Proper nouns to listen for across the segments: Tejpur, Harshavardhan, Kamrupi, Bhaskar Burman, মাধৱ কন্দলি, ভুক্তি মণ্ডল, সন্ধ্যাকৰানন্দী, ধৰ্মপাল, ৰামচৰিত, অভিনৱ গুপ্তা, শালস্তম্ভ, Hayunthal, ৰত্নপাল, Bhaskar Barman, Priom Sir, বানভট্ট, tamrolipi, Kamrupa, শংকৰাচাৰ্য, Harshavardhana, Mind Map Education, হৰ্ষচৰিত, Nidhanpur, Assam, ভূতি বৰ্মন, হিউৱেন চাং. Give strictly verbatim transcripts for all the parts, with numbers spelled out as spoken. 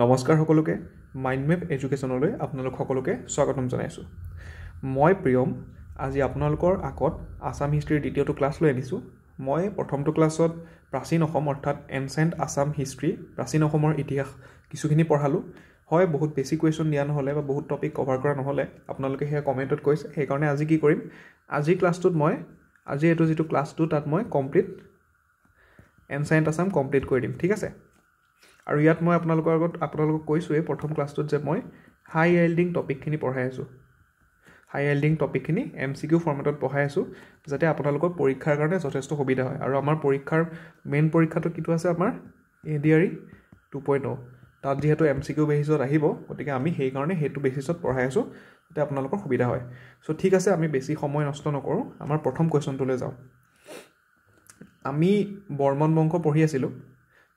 Namaskar Hokoloke, Mind Map Education Ole, Apnalok Hokoloke, Sogatum Zanesu. Moi Priom, Azi Apnalkor Akot, Assam History Detail to Class Lenisu, Moi, Potom to Classot, Prasino Homor Tat, Ancient Assam History, Prasino Homor Itiach, Kisuhini Porhalu, Hoi, Bohut Basic Question Dian Hole, Bohut Topic of Argoran Hole, Apnalke here commented Kois, Hekone Aziki Korim, Azi Class to Moi, Azi to Class two Tat Moi, complete Ancient Assam complete Kodim, Tigase. আৰু ইয়াত মই আপোনালোকৰ আগত আপোনালোকক কৈছোৱে প্ৰথম ক্লাছটোত যে মই হাই yielding topic খিনি পঢ়াই আছো হাই ইল্ডিং টপিক খিনি এমসিকিউ ফৰম্যাটত পঢ়াই আছো যাতে আপোনালোকৰ পৰীক্ষাৰ কাৰণে যথেষ্ট সুবিধা হয় আৰু আমাৰ পৰীক্ষাৰ মেইন পৰীক্ষাটো কিটো আছে আমাৰ এডিআরই two point oh তাত যেহেতু এমসিকিউ বেসিছত আহিব ওটিকে আমি হেই কাৰণে হেতু বেসিছত পঢ়াই আছো যাতে আপোনালোকৰ সুবিধা হয় সো ঠিক আছে আমি বেছি সময় নষ্ট নকৰো আমাৰ প্ৰথম কোৱেশ্চনটোলৈ যাও আমি বৰ্মন বংশ পঢ়ি আছিলো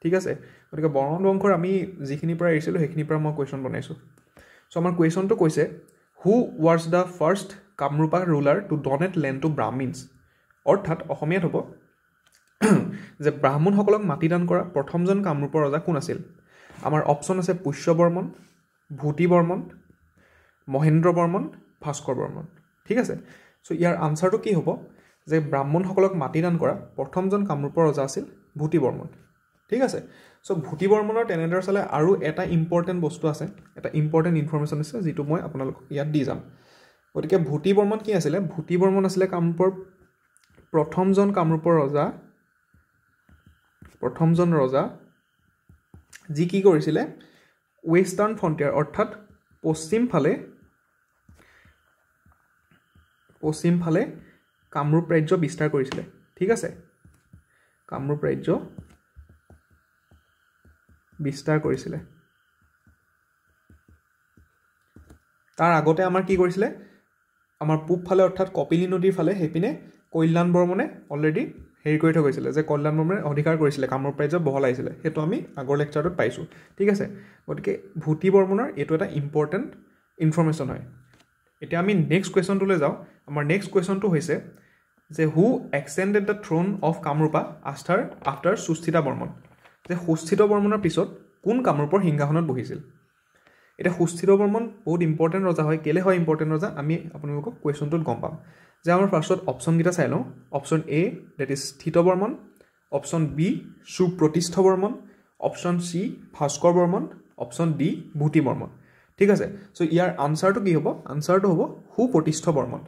ঠিক আছে ওটিকে বৰণ বংশৰ আমি যিখিনি পৰা এৰিছিলো হেখিনি পৰা মই কোৱেশ্চন বনাইছো সো আমাৰ কোৱেশ্চনটো কৈছে who was the first Kamarupa ruler to donate land to Brahmans অর্থাৎ অসমীয়াত হ'ব যে ব্রাহ্মণ সকলক মাটি দান কৰা প্ৰথমজন কামৰূপৰ ৰজা কোন আছিল আমাৰ অপচন আছে পুষ্য বৰ্মন ভূতি বৰ্মন মহেন্দ্ৰ বৰ্মন ভাস্কৰ বৰ্মন ঠিক আছে সো ইয়াৰ আনসাৰটো কি হ'ব যে ব্ৰাহ্মণ সকলক মাটি দান কৰা প্ৰথমজন কামৰূপৰ ৰজা আছিল ভূতি বৰ্মন ঠিক আছে সো ভূতি বৰ্মনৰ টেনেডৰ চলে আৰু এটা ইম্পৰ্টেন্ট বস্তু আছে এটা ইম্পৰ্টেন্ট ইনফৰমেশন আছে যেটো মই আপোনালোকক ইয়াত দি যাম ওটিকে ভূতি বৰ্মন কি আছিল ভূতি বৰ্মন আছিল কামৰূপৰ প্ৰথমজন কামৰূপৰ ৰজা প্ৰথমজন ৰজা যি কি কৰিছিল ওয়েস্টাৰ্ণ ফ্ৰন্টিয়াৰ অৰ্থাৎ পশ্চিম ফালে পশ্চিম ফালে কামৰূপ ৰাজ্য বিস্তাৰ কৰিছিল ঠিক আছে কামৰূপ ৰাজ্য বিস্তাৰ কৰিছিল তাৰ আগতে আমাৰ কি কৰিছিল আমাৰ পূব ফালে অৰ্থাৎ কপিলি নদীৰ ফালে হেপিনে কল্যাণ বৰ্মনে অলৰেডি হেৰি কৰি থৈ গৈছিল যে কল্যাণ বৰ্মনে অধিকাৰ কৰিছিল কামৰূপ ৰাজ্য বহলাইছিল হেতু আমি আগৰ লেকচাৰত পাইছো ঠিক আছে ওটিকে ভূতি বৰ্মনৰ এটো এটা ইম্পৰ্টেন্ট ইনফৰমেশন হয় এটা আমি নেক্সট কোৱেশ্চনটোলৈ যাও আমাৰ নেক্সট কোৱেশ্চনটো হৈছে যে who extended the throne of Kamarupa after after Susthita Barman যে সুস্থিত বৰ্মনৰ পিছত কোন কামৰূপৰ হিংগাহনত বহিছিল এটা সুস্থিত বৰ্মন বহুত ইম্পৰ্টেন্ট ৰজা হয় কেলে হয় ইম্পৰ্টেন্ট ৰজা আমি আপোনালোকক কোৱেশ্চনটোত গম পাম যে আমাৰ ফাৰ্ষ্টত অপচন গিটা চাই লও option A that is Sthita Barman option B Supratishtha Barman option C Bhaskar Barman option D ভূতি বৰ্মন ঠিক আছে সো ইয়াৰ আনসাৰটো কি হ'ব আনসাৰটো হ'ব সুপ্ৰতিষ্ঠ বৰ্মন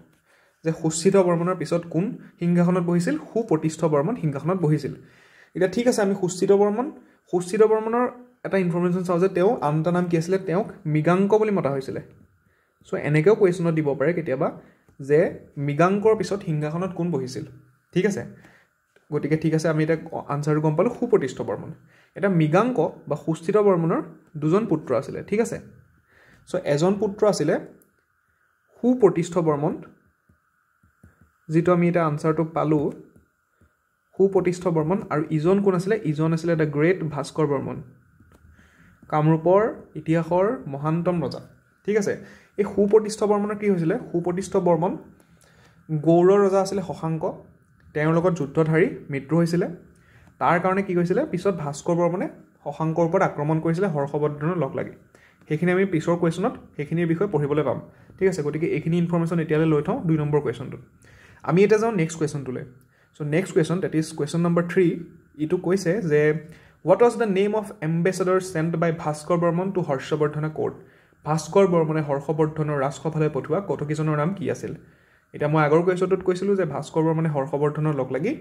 যে সুস্থিত বৰ্মনৰ পিছত কোন হিংগাহনত বহিছিল সুপ্ৰতিষ্ঠ বৰ্মন হিংগাহনত বহিছিল এটা ঠিক আছে আমি সুস্থিত বৰ্মন সুস্থিত বৰ্মনৰ এটা ইনফৰমেশন চাও যে তেওঁ আনটা নাম কি আছিল তেওঁক মিগাংক বুলি মতা হৈছিল সো এনেকেও কোৱেশ্চন দিব পাৰে কেতিয়াবা যে মিগাংকৰ পিছত হিংগাখনত কোন বহিছিল ঠিক আছে গটিকে ঠিক আছে আমি এটা আনসার গম পালো সুপ্ৰতিষ্ঠ বৰ্মন এটা মিগাংক বা সুস্থিত বৰ্মনৰ দুজন পুত্ৰ আছিল ঠিক আছে সো এজন পুত্ৰ আছিল সুপ্ৰতিষ্ঠ বৰ্মন যেটো আমি এটা আনসাৰটো পালো সুপ্ৰতিষ্ঠ বৰ্মন আৰু ইজন কোন আছিল ইজন আছিল দা গ্ৰেট ভাস্কৰ বৰ্মন কামৰূপৰ ইতিহাসৰ মহানতম ৰজা ঠিক আছে এই সুপ্ৰতিষ্ঠ বৰ্মনৰ কি হৈছিল সুপ্ৰতিষ্ঠ বৰ্মন গৌৰ ৰজা আছিল হহাংক তেওঁৰ লগত যুদ্ধধাৰী মৃত্যু হৈছিল তাৰ কাৰণে কি হৈছিল পিছত ভাস্কৰ বৰ্মনে হহাংকৰ ওপৰত আক্ৰমণ কৰিছিল হৰ্ষবৰ্ধনৰ লগ লাগি হেখিনি আমি পিছৰ কোৱেশ্চনত হেখিনিৰ বিষয়ে পঢ়িবলৈ পাম ঠিক আছে গতিকে এইখিনি ইনফৰমেশন এতিয়ালে লৈ থওঁ দুই নম্বৰ কোৱেশ্চনটো আমি এটা যাও নেক্সট কোৱেশ্চনটোলৈ So next question that is question number three. Itu koise je what was the name of ambassador sent by Bhaskar Barman to Harshavardhana court? Bhaskar Barmane Harshavardhana Rajsabhale pothua kotokijoner naam ki asil? Eta moi agor question tot koisilu je Bhaskar Barmane Harshavardhana log lagi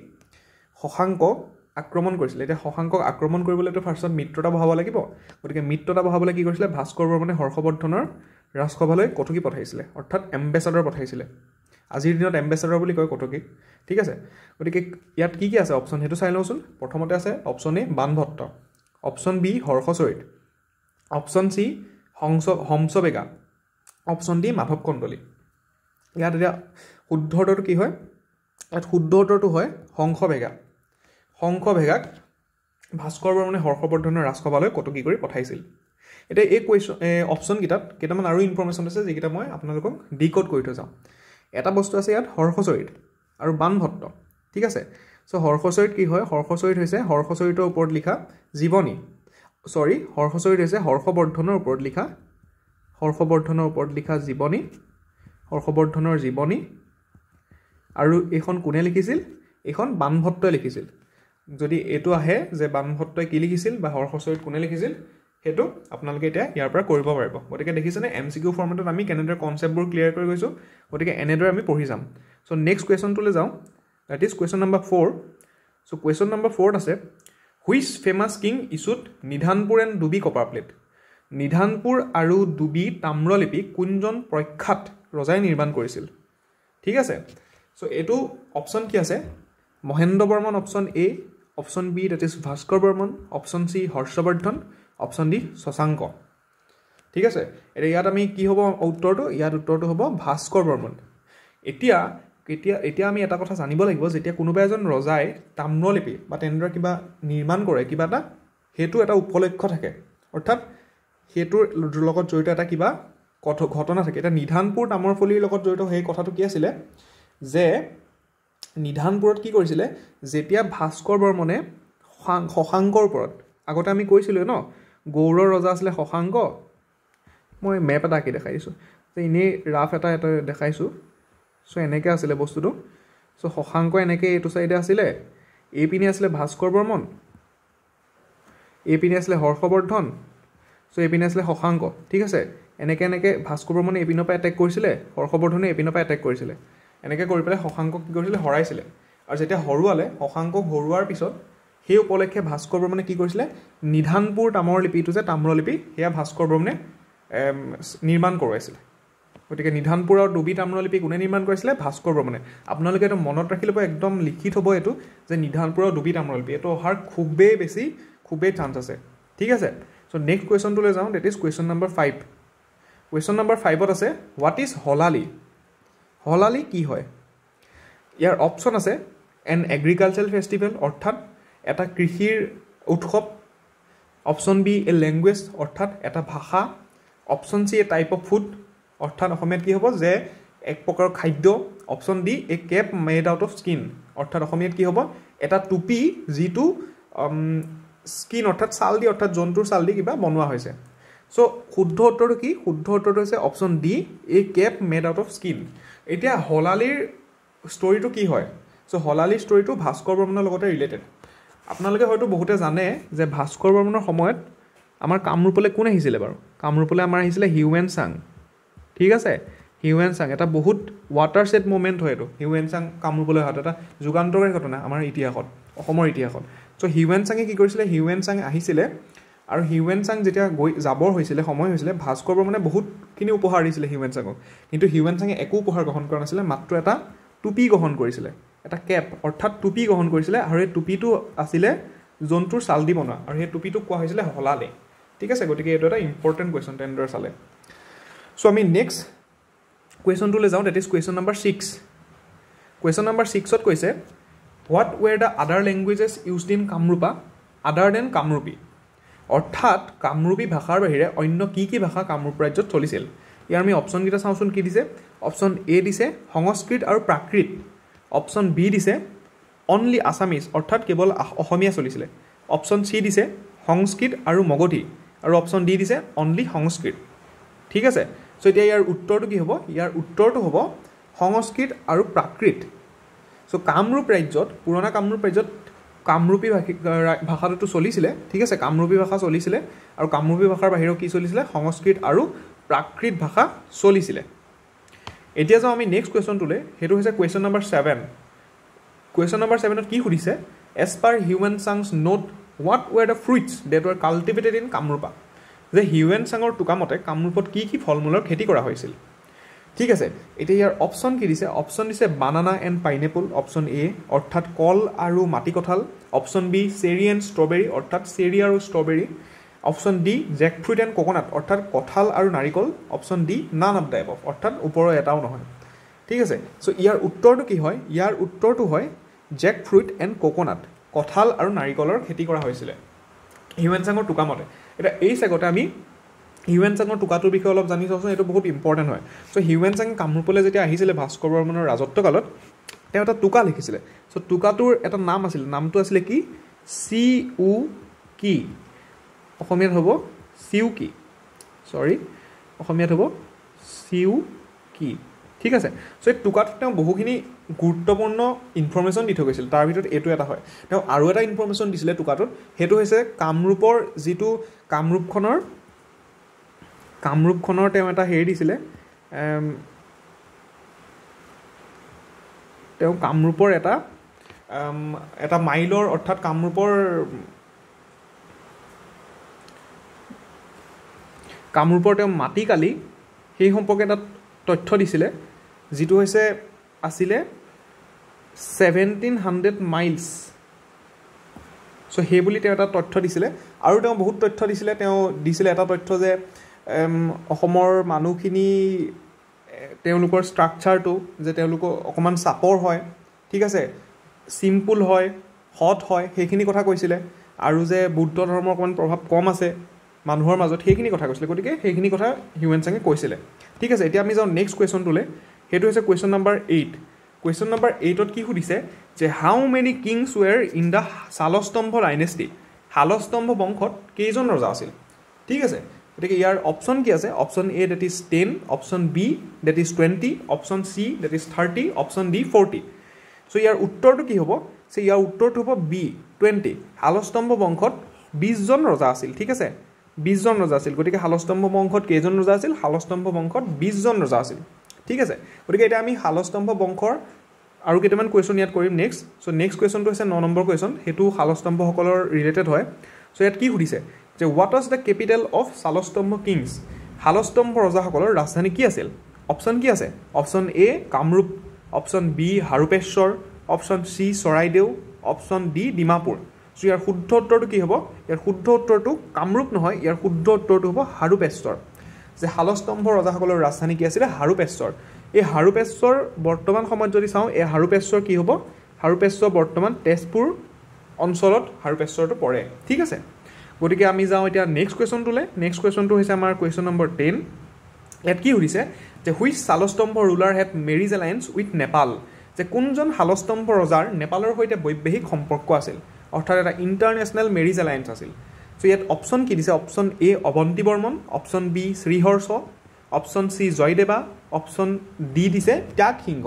Hohanko আক্রমণ কৰিছিল এটা হহাংকক আক্ৰমণ কৰিবলৈ তো ফাৰ্ষ্টত মিত্ৰতা বহাব লাগিব গতিকে মিত্ৰতা বহাবলৈ কি কৰিছিল ভাস্কৰ বৰ্মনে হৰ্ষবৰ্ধনৰ ৰাজসভালৈ কটকি পঠাইছিল অৰ্থাৎ এম্বেছাডৰ পঠাইছিল আজিৰ দিনত এম্বেছাডৰ বুলি কয় কটকি ঠিক আছে গতিকে ইয়াত কি কি আছে অপচন হেতু চাই লওঁচোন প্ৰথমতে আছে option A বানভট্ট option B হৰ্ষচৰিত option C Hansa Hansavega option D মাধৱ কন্দলি ইয়াত এটা শুদ্ধ উত্তৰটো কি হয় ইয়াত শুদ্ধ উত্তৰটো হয় হংসবেগা হংক ভেগাক ভাস্কৰ বৰ্মনে হৰ্ষবৰ্ধনৰ ৰাজসভালৈ কটকি কৰি পঠাইছিল এটা এই কোৱেশ্চন অপচন কিতাত কেটামান আৰু ইনফৰমেশন আছে যেকিটা মই আপোনালোকক ডিকোড কৰি থৈ যাম এটা বস্তু আছে ইয়াত হৰ্ষচৰিত আৰু বানভট্ট ঠিক আছে সো হৰ্ষচৰিত কি হয় হৰ্ষচৰিত হৈছে হৰ্ষচৰিতৰ ওপৰত লিখা জীৱনী sorry, Horhosoid is a Horhobortonor Portlica, Horhobortonor Portlica Ziboni, Horhobortonor Ziboni, Aru Echon Kunelikisil, Echon Banhotolikisil. Jodi Eto Ahe, the Banhotokilikisil, by Horhosoid Kunelikisil, Heto, Apnalgate, Yarpa Corbo Verbo. What again is an M C Q format of Ami Canada concept book clear Corgoso, what again another Ami Pohism. So next question to Lizam, that is question number four. So question number four is which famous king issued Nidhanpur and Dubi copper plate? Nidhanpur aru Dubi Tamrolipi Kunjon Proikat Rosai Nirban Korisil. Tigase. So eto option kiase Mohendra Burman option A, option B that is Bhaskar Burman, option C Harshavardhan, option D Sasanko. Tigase. Yadami Kihobo Outtoto, Yadutoto Hobo, Bhaskar Burman. Etia এতিয়া এতিয়া আমি এটা কথা জানিব লাগিব যেতিয়া কোনোবা এজন ৰজাই তাম্ৰলিপি বা তেন্দ্ৰ কিবা নিৰ্মাণ কৰে কিবা এটা হেতু এটা উপলক্ষ্য থাকে অৰ্থাৎ হেতুৰ লগত জড়িত এটা কিবা ঘটনা থাকে এটা নিধানপুৰ নামৰ ফলিৰ লগত জড়িত হৈ কথাটো কি আছিল যে নিধানপুৰত কি কৰিছিল যেতিয়া ভাস্কৰ বৰ্মনে খখাংকৰ ওপৰত আগতে আমি কৈছিলো ন গৌড়ৰ ৰজা আছিল খখাংক মই মেপ এটা কি দেখাইছো যে ইনে ৰাফ এটা এটা দেখাইছো So, eneke asile bostu do. So, Hohanko eneke etu side asile. A pini asile Bhaskar Burman. A pini asile Harshavardhan. So, a pini asile Hohanko. Thik ase. Eneke eneke Bhaskar Burman a pino pa attack korisile. Harshavardhan a pino pa attack korisile. Eneke kori pele Hohanko ki korisile horaisile. Aru jetia horuale Hohanko horuar pisot he upolekhe Bhaskar Burmane ki korisile Nidhanpur tamrolipi etu je tamrolipi heya Bhaskar Burmane nirman koraisile. ওটিকে Nidhanpur আৰু ডুবি তাম্ৰলিপি কোনে নিৰ্মাণ কৰিছিল ভাস্কৰ বৰ্মনে আপোনালোকে এটা মনত ৰাখিব একদম লিখিত হ'ব এটো যে নিধানপুৰ আৰু ডুবি তাম্ৰলিপি এটো হাৰ খুবেই বেছি খুবেই চান্স আছে ঠিক আছে সো নেক্সট কোৱেশ্চন টুলে যাওঁ that is question number five question number five ত আছে হোৱাট ইজ হলালি হলালি কি হয় ইয়াৰ অপচন আছে এন এগ্ৰিকালচাৰাল ফেষ্টিভেল অৰ্থাৎ এটা কৃষিৰ উৎসৱ অপচন বি এ ল্যাঙ্গুৱেজ অৰ্থাৎ এটা ভাষা option C a type of food অৰ্থাৎ অসমীয়াত কি হ'ব যে এক প্ৰকাৰ খাদ্য option D a Cape made out of skin অর্থাৎ অসমীয়াত কি হ'ব এটা টুপি জিটু স্কিন অর্থাৎ ছাল দি অর্থাৎ জন্তুৰ ছাল দি কিবা বনোৱা হৈছে সো শুদ্ধ উত্তৰ কি শুদ্ধ উত্তৰ হৈছে option D a Cape made out of skin এতিয়া হলালিৰ ষ্টৰিটো কি হয় সো হলালি ষ্টৰিটো ভাস্কৰ বৰ্মনৰ লগত ৰিলেটেড আপোনালোকে হয়তো বহুতে জানে যে ভাস্কৰ বৰ্মনৰ সময়ত আমাৰ কামৰূপলে কোন আহিছিল বাৰু কামৰূপলে আমাৰ আহিছিল হিউৱেন চাং ঠিক আছে হিউৱেন চাং এটা বহুত ৱাটাৰছেড মোমেন্ট হয়টো হিউৱেন চাং কামৰূপলৈ হাত এটা যুগান্তকাৰী ঘটনা আমাৰ ইতিহাসত অসমৰ ইতিহাসত সো হিউৱেন চাংয়ে কি কৰিছিল হিউৱেন চাং আহিছিল আৰু হিউৱেন চাং যেতিয়া যাবৰ হৈছিল সময় হৈছিল ভাস্কৰ বৰ্মনে বহুত কিনি উপহাৰ দিছিল হিউৱেন চাংক কিন্তু হিউৱেন চাংয়ে একো উপহাৰ গ্ৰহণ কৰা নাছিল মাত্ৰ এটা টুপি গ্ৰহণ কৰিছিল এটা কেপ অৰ্থাৎ টুপি গ্ৰহণ কৰিছিল আৰু এই টুপিটো আছিল জন্তুৰ ছাল দি বনোৱা আৰু এই টুপিটো কোৱা হৈছিল হলালে ঠিক আছে গতিকে এইটো এটা ইম্পৰ্টেন্ট কোৱেশ্চন টেন্ডাৰ চালে So, I mean, next question to le jao, that is question number six. Question number six ot koise, what were the other languages used in Kamrupa other than Kamrupi? Orthat Kamrupi bhakhar bahire onno ki ki bhakha Kamrup rajyot cholisil. Iar ami option kita sauchon ki dise? Option A dise Sanskrit aru Prakrit. Option B dise only Assamese orthat kebol Ohomia cholisile. Option C dise Sanskrit aru Mogothi. Aru option D dise only Sanskrit. ঠিক আছে so এতিয়া ইয়াৰ উত্তৰটো কি হ'ব ইয়াৰ উত্তৰটো হ'ব সংস্কৃত আৰু প্ৰাকৃত so Kamrup ৰাজ্যত পুৰণা কামৰূপ ৰাজ্যত কামৰূপী ভাষাটো চলিছিল ঠিক আছে কামৰূপী ভাষা চলিছিল আৰু কামৰূপী ভাষাৰ বাহিৰে কি চলিছিল সংস্কৃত আৰু প্ৰাকৃত ভাষা চলিছিল এতিয়া যাও আমি নেক্সট কোৱেশ্চনটোলে হেতু হৈছে question number seven question number seven ত কি সুধিছে as per Hiuen Tsang's note what were the fruits that were cultivated in Kamrupa The Huan Sangor Tukamote, Kamrupot Kiki Folmular Ketikora Hoisil. Tigase, it is option kidise, option is a banana and pineapple, option A, or tat call aru matikotal, option B, seri and strawberry, or tat seri aru strawberry, option D, jackfruit and coconut, or tat kotal aru naricol, option D, none of the above, or tat uporo etaunohoi. Tigase, so ear uttor to kihoi, ear uttor to hoi, jackfruit and coconut, kotal aru naricolor ketikora hoisile. Huan Sangor Tukamote. এটা এই সাগতে আমি Hiuen চাংৰ টুকাটোৰ বিষয়ে অলপ জানি থৈছো এটো বহুত important হয় সো হিউৱেন চাং কামৰূপলৈ যেতিয়া আহিছিল ভাস্কৰ বৰ্মনৰ ৰাজত্বকালত তেওঁ এটা টুকা লিখিছিল সো টুকাটোৰ এটা নাম আছিল নামটো আছিল কি সি উ কি অসমীয়াত হ'ব সিউকি সরি অসমীয়াত হ'ব সিউকি ঠিক আছে সো এই টুকাটো বহুখিনি গুৰুত্বপূৰ্ণ ইনফৰমেচন দি থৈছিল তাৰ ভিতৰত এটো এটা হয় তেওঁ আৰু এটা ইনফৰমেচন দিছিলে টুকাটোত হেতু হৈছে কামৰূপৰ যেটো কামৰূপখনৰ কামৰূপখনৰ তেওঁ এটা হেৰি দিছিলে তেওঁ কামৰূপৰ এটা এটা মাইলৰ অৰ্থাৎ কামৰূপৰ কামৰূপৰ তেওঁ মাটি কালি সেই সম্পৰ্কে এটা তথ্য দিছিলে যেটো হৈছে আসিলে seventeen hundred Miles so hey বুলি তেওঁ এটা তথ্য দিছিলে আৰু তেওঁ বহুত তথ্য দিছিলে তেওঁ দিছিলে এটা তথ্য যে অসমৰ মানুহখিনি তেওঁলোকৰ ষ্ট্ৰাকচাৰটো যে তেওঁলোক অকমান সাপৰ হয় ঠিক আছে সিম্পল হয় হট হয় হেখিনি কথা কৈছিলে আৰু যে বুদ্ধ ধৰ্মৰ অকমান প্ৰভাৱ কম আছে মানুহৰ মাজত হেখিনি কথা কৈছিলে গতিকে হেখিনি কথা হিউমেন সংগে কৈছিলে ঠিক আছে এতিয়া আমি যাও নেক্সট কোৱেশ্চন তোলে হেতু হৈছে question number eight question number eight ত কি সুধিছে যে how many kings were in the শালস্তম্ভ dynasty শালস্তম্ভ বংশত কেইজন ৰজা আছিল ঠিক আছে গতিকে ইয়াৰ অপচন কি আছে option A that is ten option B that is twenty option C that is thirty option D forty so ইয়াৰ উত্তৰটো কি হ'ব সে ইয়াৰ উত্তৰটো হ'ব B twenty শালস্তম্ভ বংশত twenty জন ৰজা আছিল ঠিক আছে twenty জন ৰজা আছিল গতিকে শালস্তম্ভ বংশত কেইজন ৰজা আছিল শালস্তম্ভ বংশত twenty জন ৰজা আছিল ঠিক আছে গতিকে এটা আমি শালস্তম্ভ বংশৰ আৰু কেইটামান কোৱেশ্চন ইয়াত কৰিম নেক্সট সো নেক্সট কোৱেশ্চনটো হৈছে nine নম্বৰ কোৱেশ্চন হেতু শালস্তম্ভ সকলৰ ৰিলেটেড হয় সো ইয়াত কি সুধিছে যে what was the capital of শালস্তম্ভ kings শালস্তম্ভ ৰজা সকলৰ ৰাজধানী কি আছিল অপচন কি আছে option A Kamarup option B Harupeshwar option C Charaideo option D Dimapur so ইয়াৰ শুদ্ধ উত্তৰটো কি হ'ব ইয়াৰ শুদ্ধ উত্তৰটো কামৰূপ নহয় ইয়াৰ শুদ্ধ উত্তৰটো হ'ব হাৰুপেশ্বৰ যে শালস্তম্ভ ৰজা সকলৰ ৰাজধানী কি আছিল হাৰুপেশ্বৰ এই হাৰুপেশ্বৰ বৰ্তমান সময়ত যদি চাওঁ এই হাৰুপেশ্বৰ কি হ'ব হাৰুপেশ্বৰ বৰ্তমান তেজপুৰ অঞ্চলত হাৰুপেশ্বৰটো পৰে ঠিক আছে গতিকে আমি যাও এতিয়া নেক্সট কোৱেশ্চন তোলে নেক্সট কোৱেশ্চনটো হৈছে আমাৰ কোৱেশ্চন নম্বৰ ten ইয়াত কি হৈছে যে which শালস্তম্ভ ruler had marriage alliance with Nepal যে কোনজন শালস্তম্ভ ৰজাৰ নেপালৰ সৈতে বৈবাহিক সম্পৰ্ক আছিল অৰ্থাৎ এটা ইন্টাৰনেশ্যনেল মেৰিজ এলায়েন্স আছিল সো ইয়াত অপচন কি দিছে option A Avanti Varman option B Sriharsha option C Jayadeva option D দিছে ত্যাগ সিংহ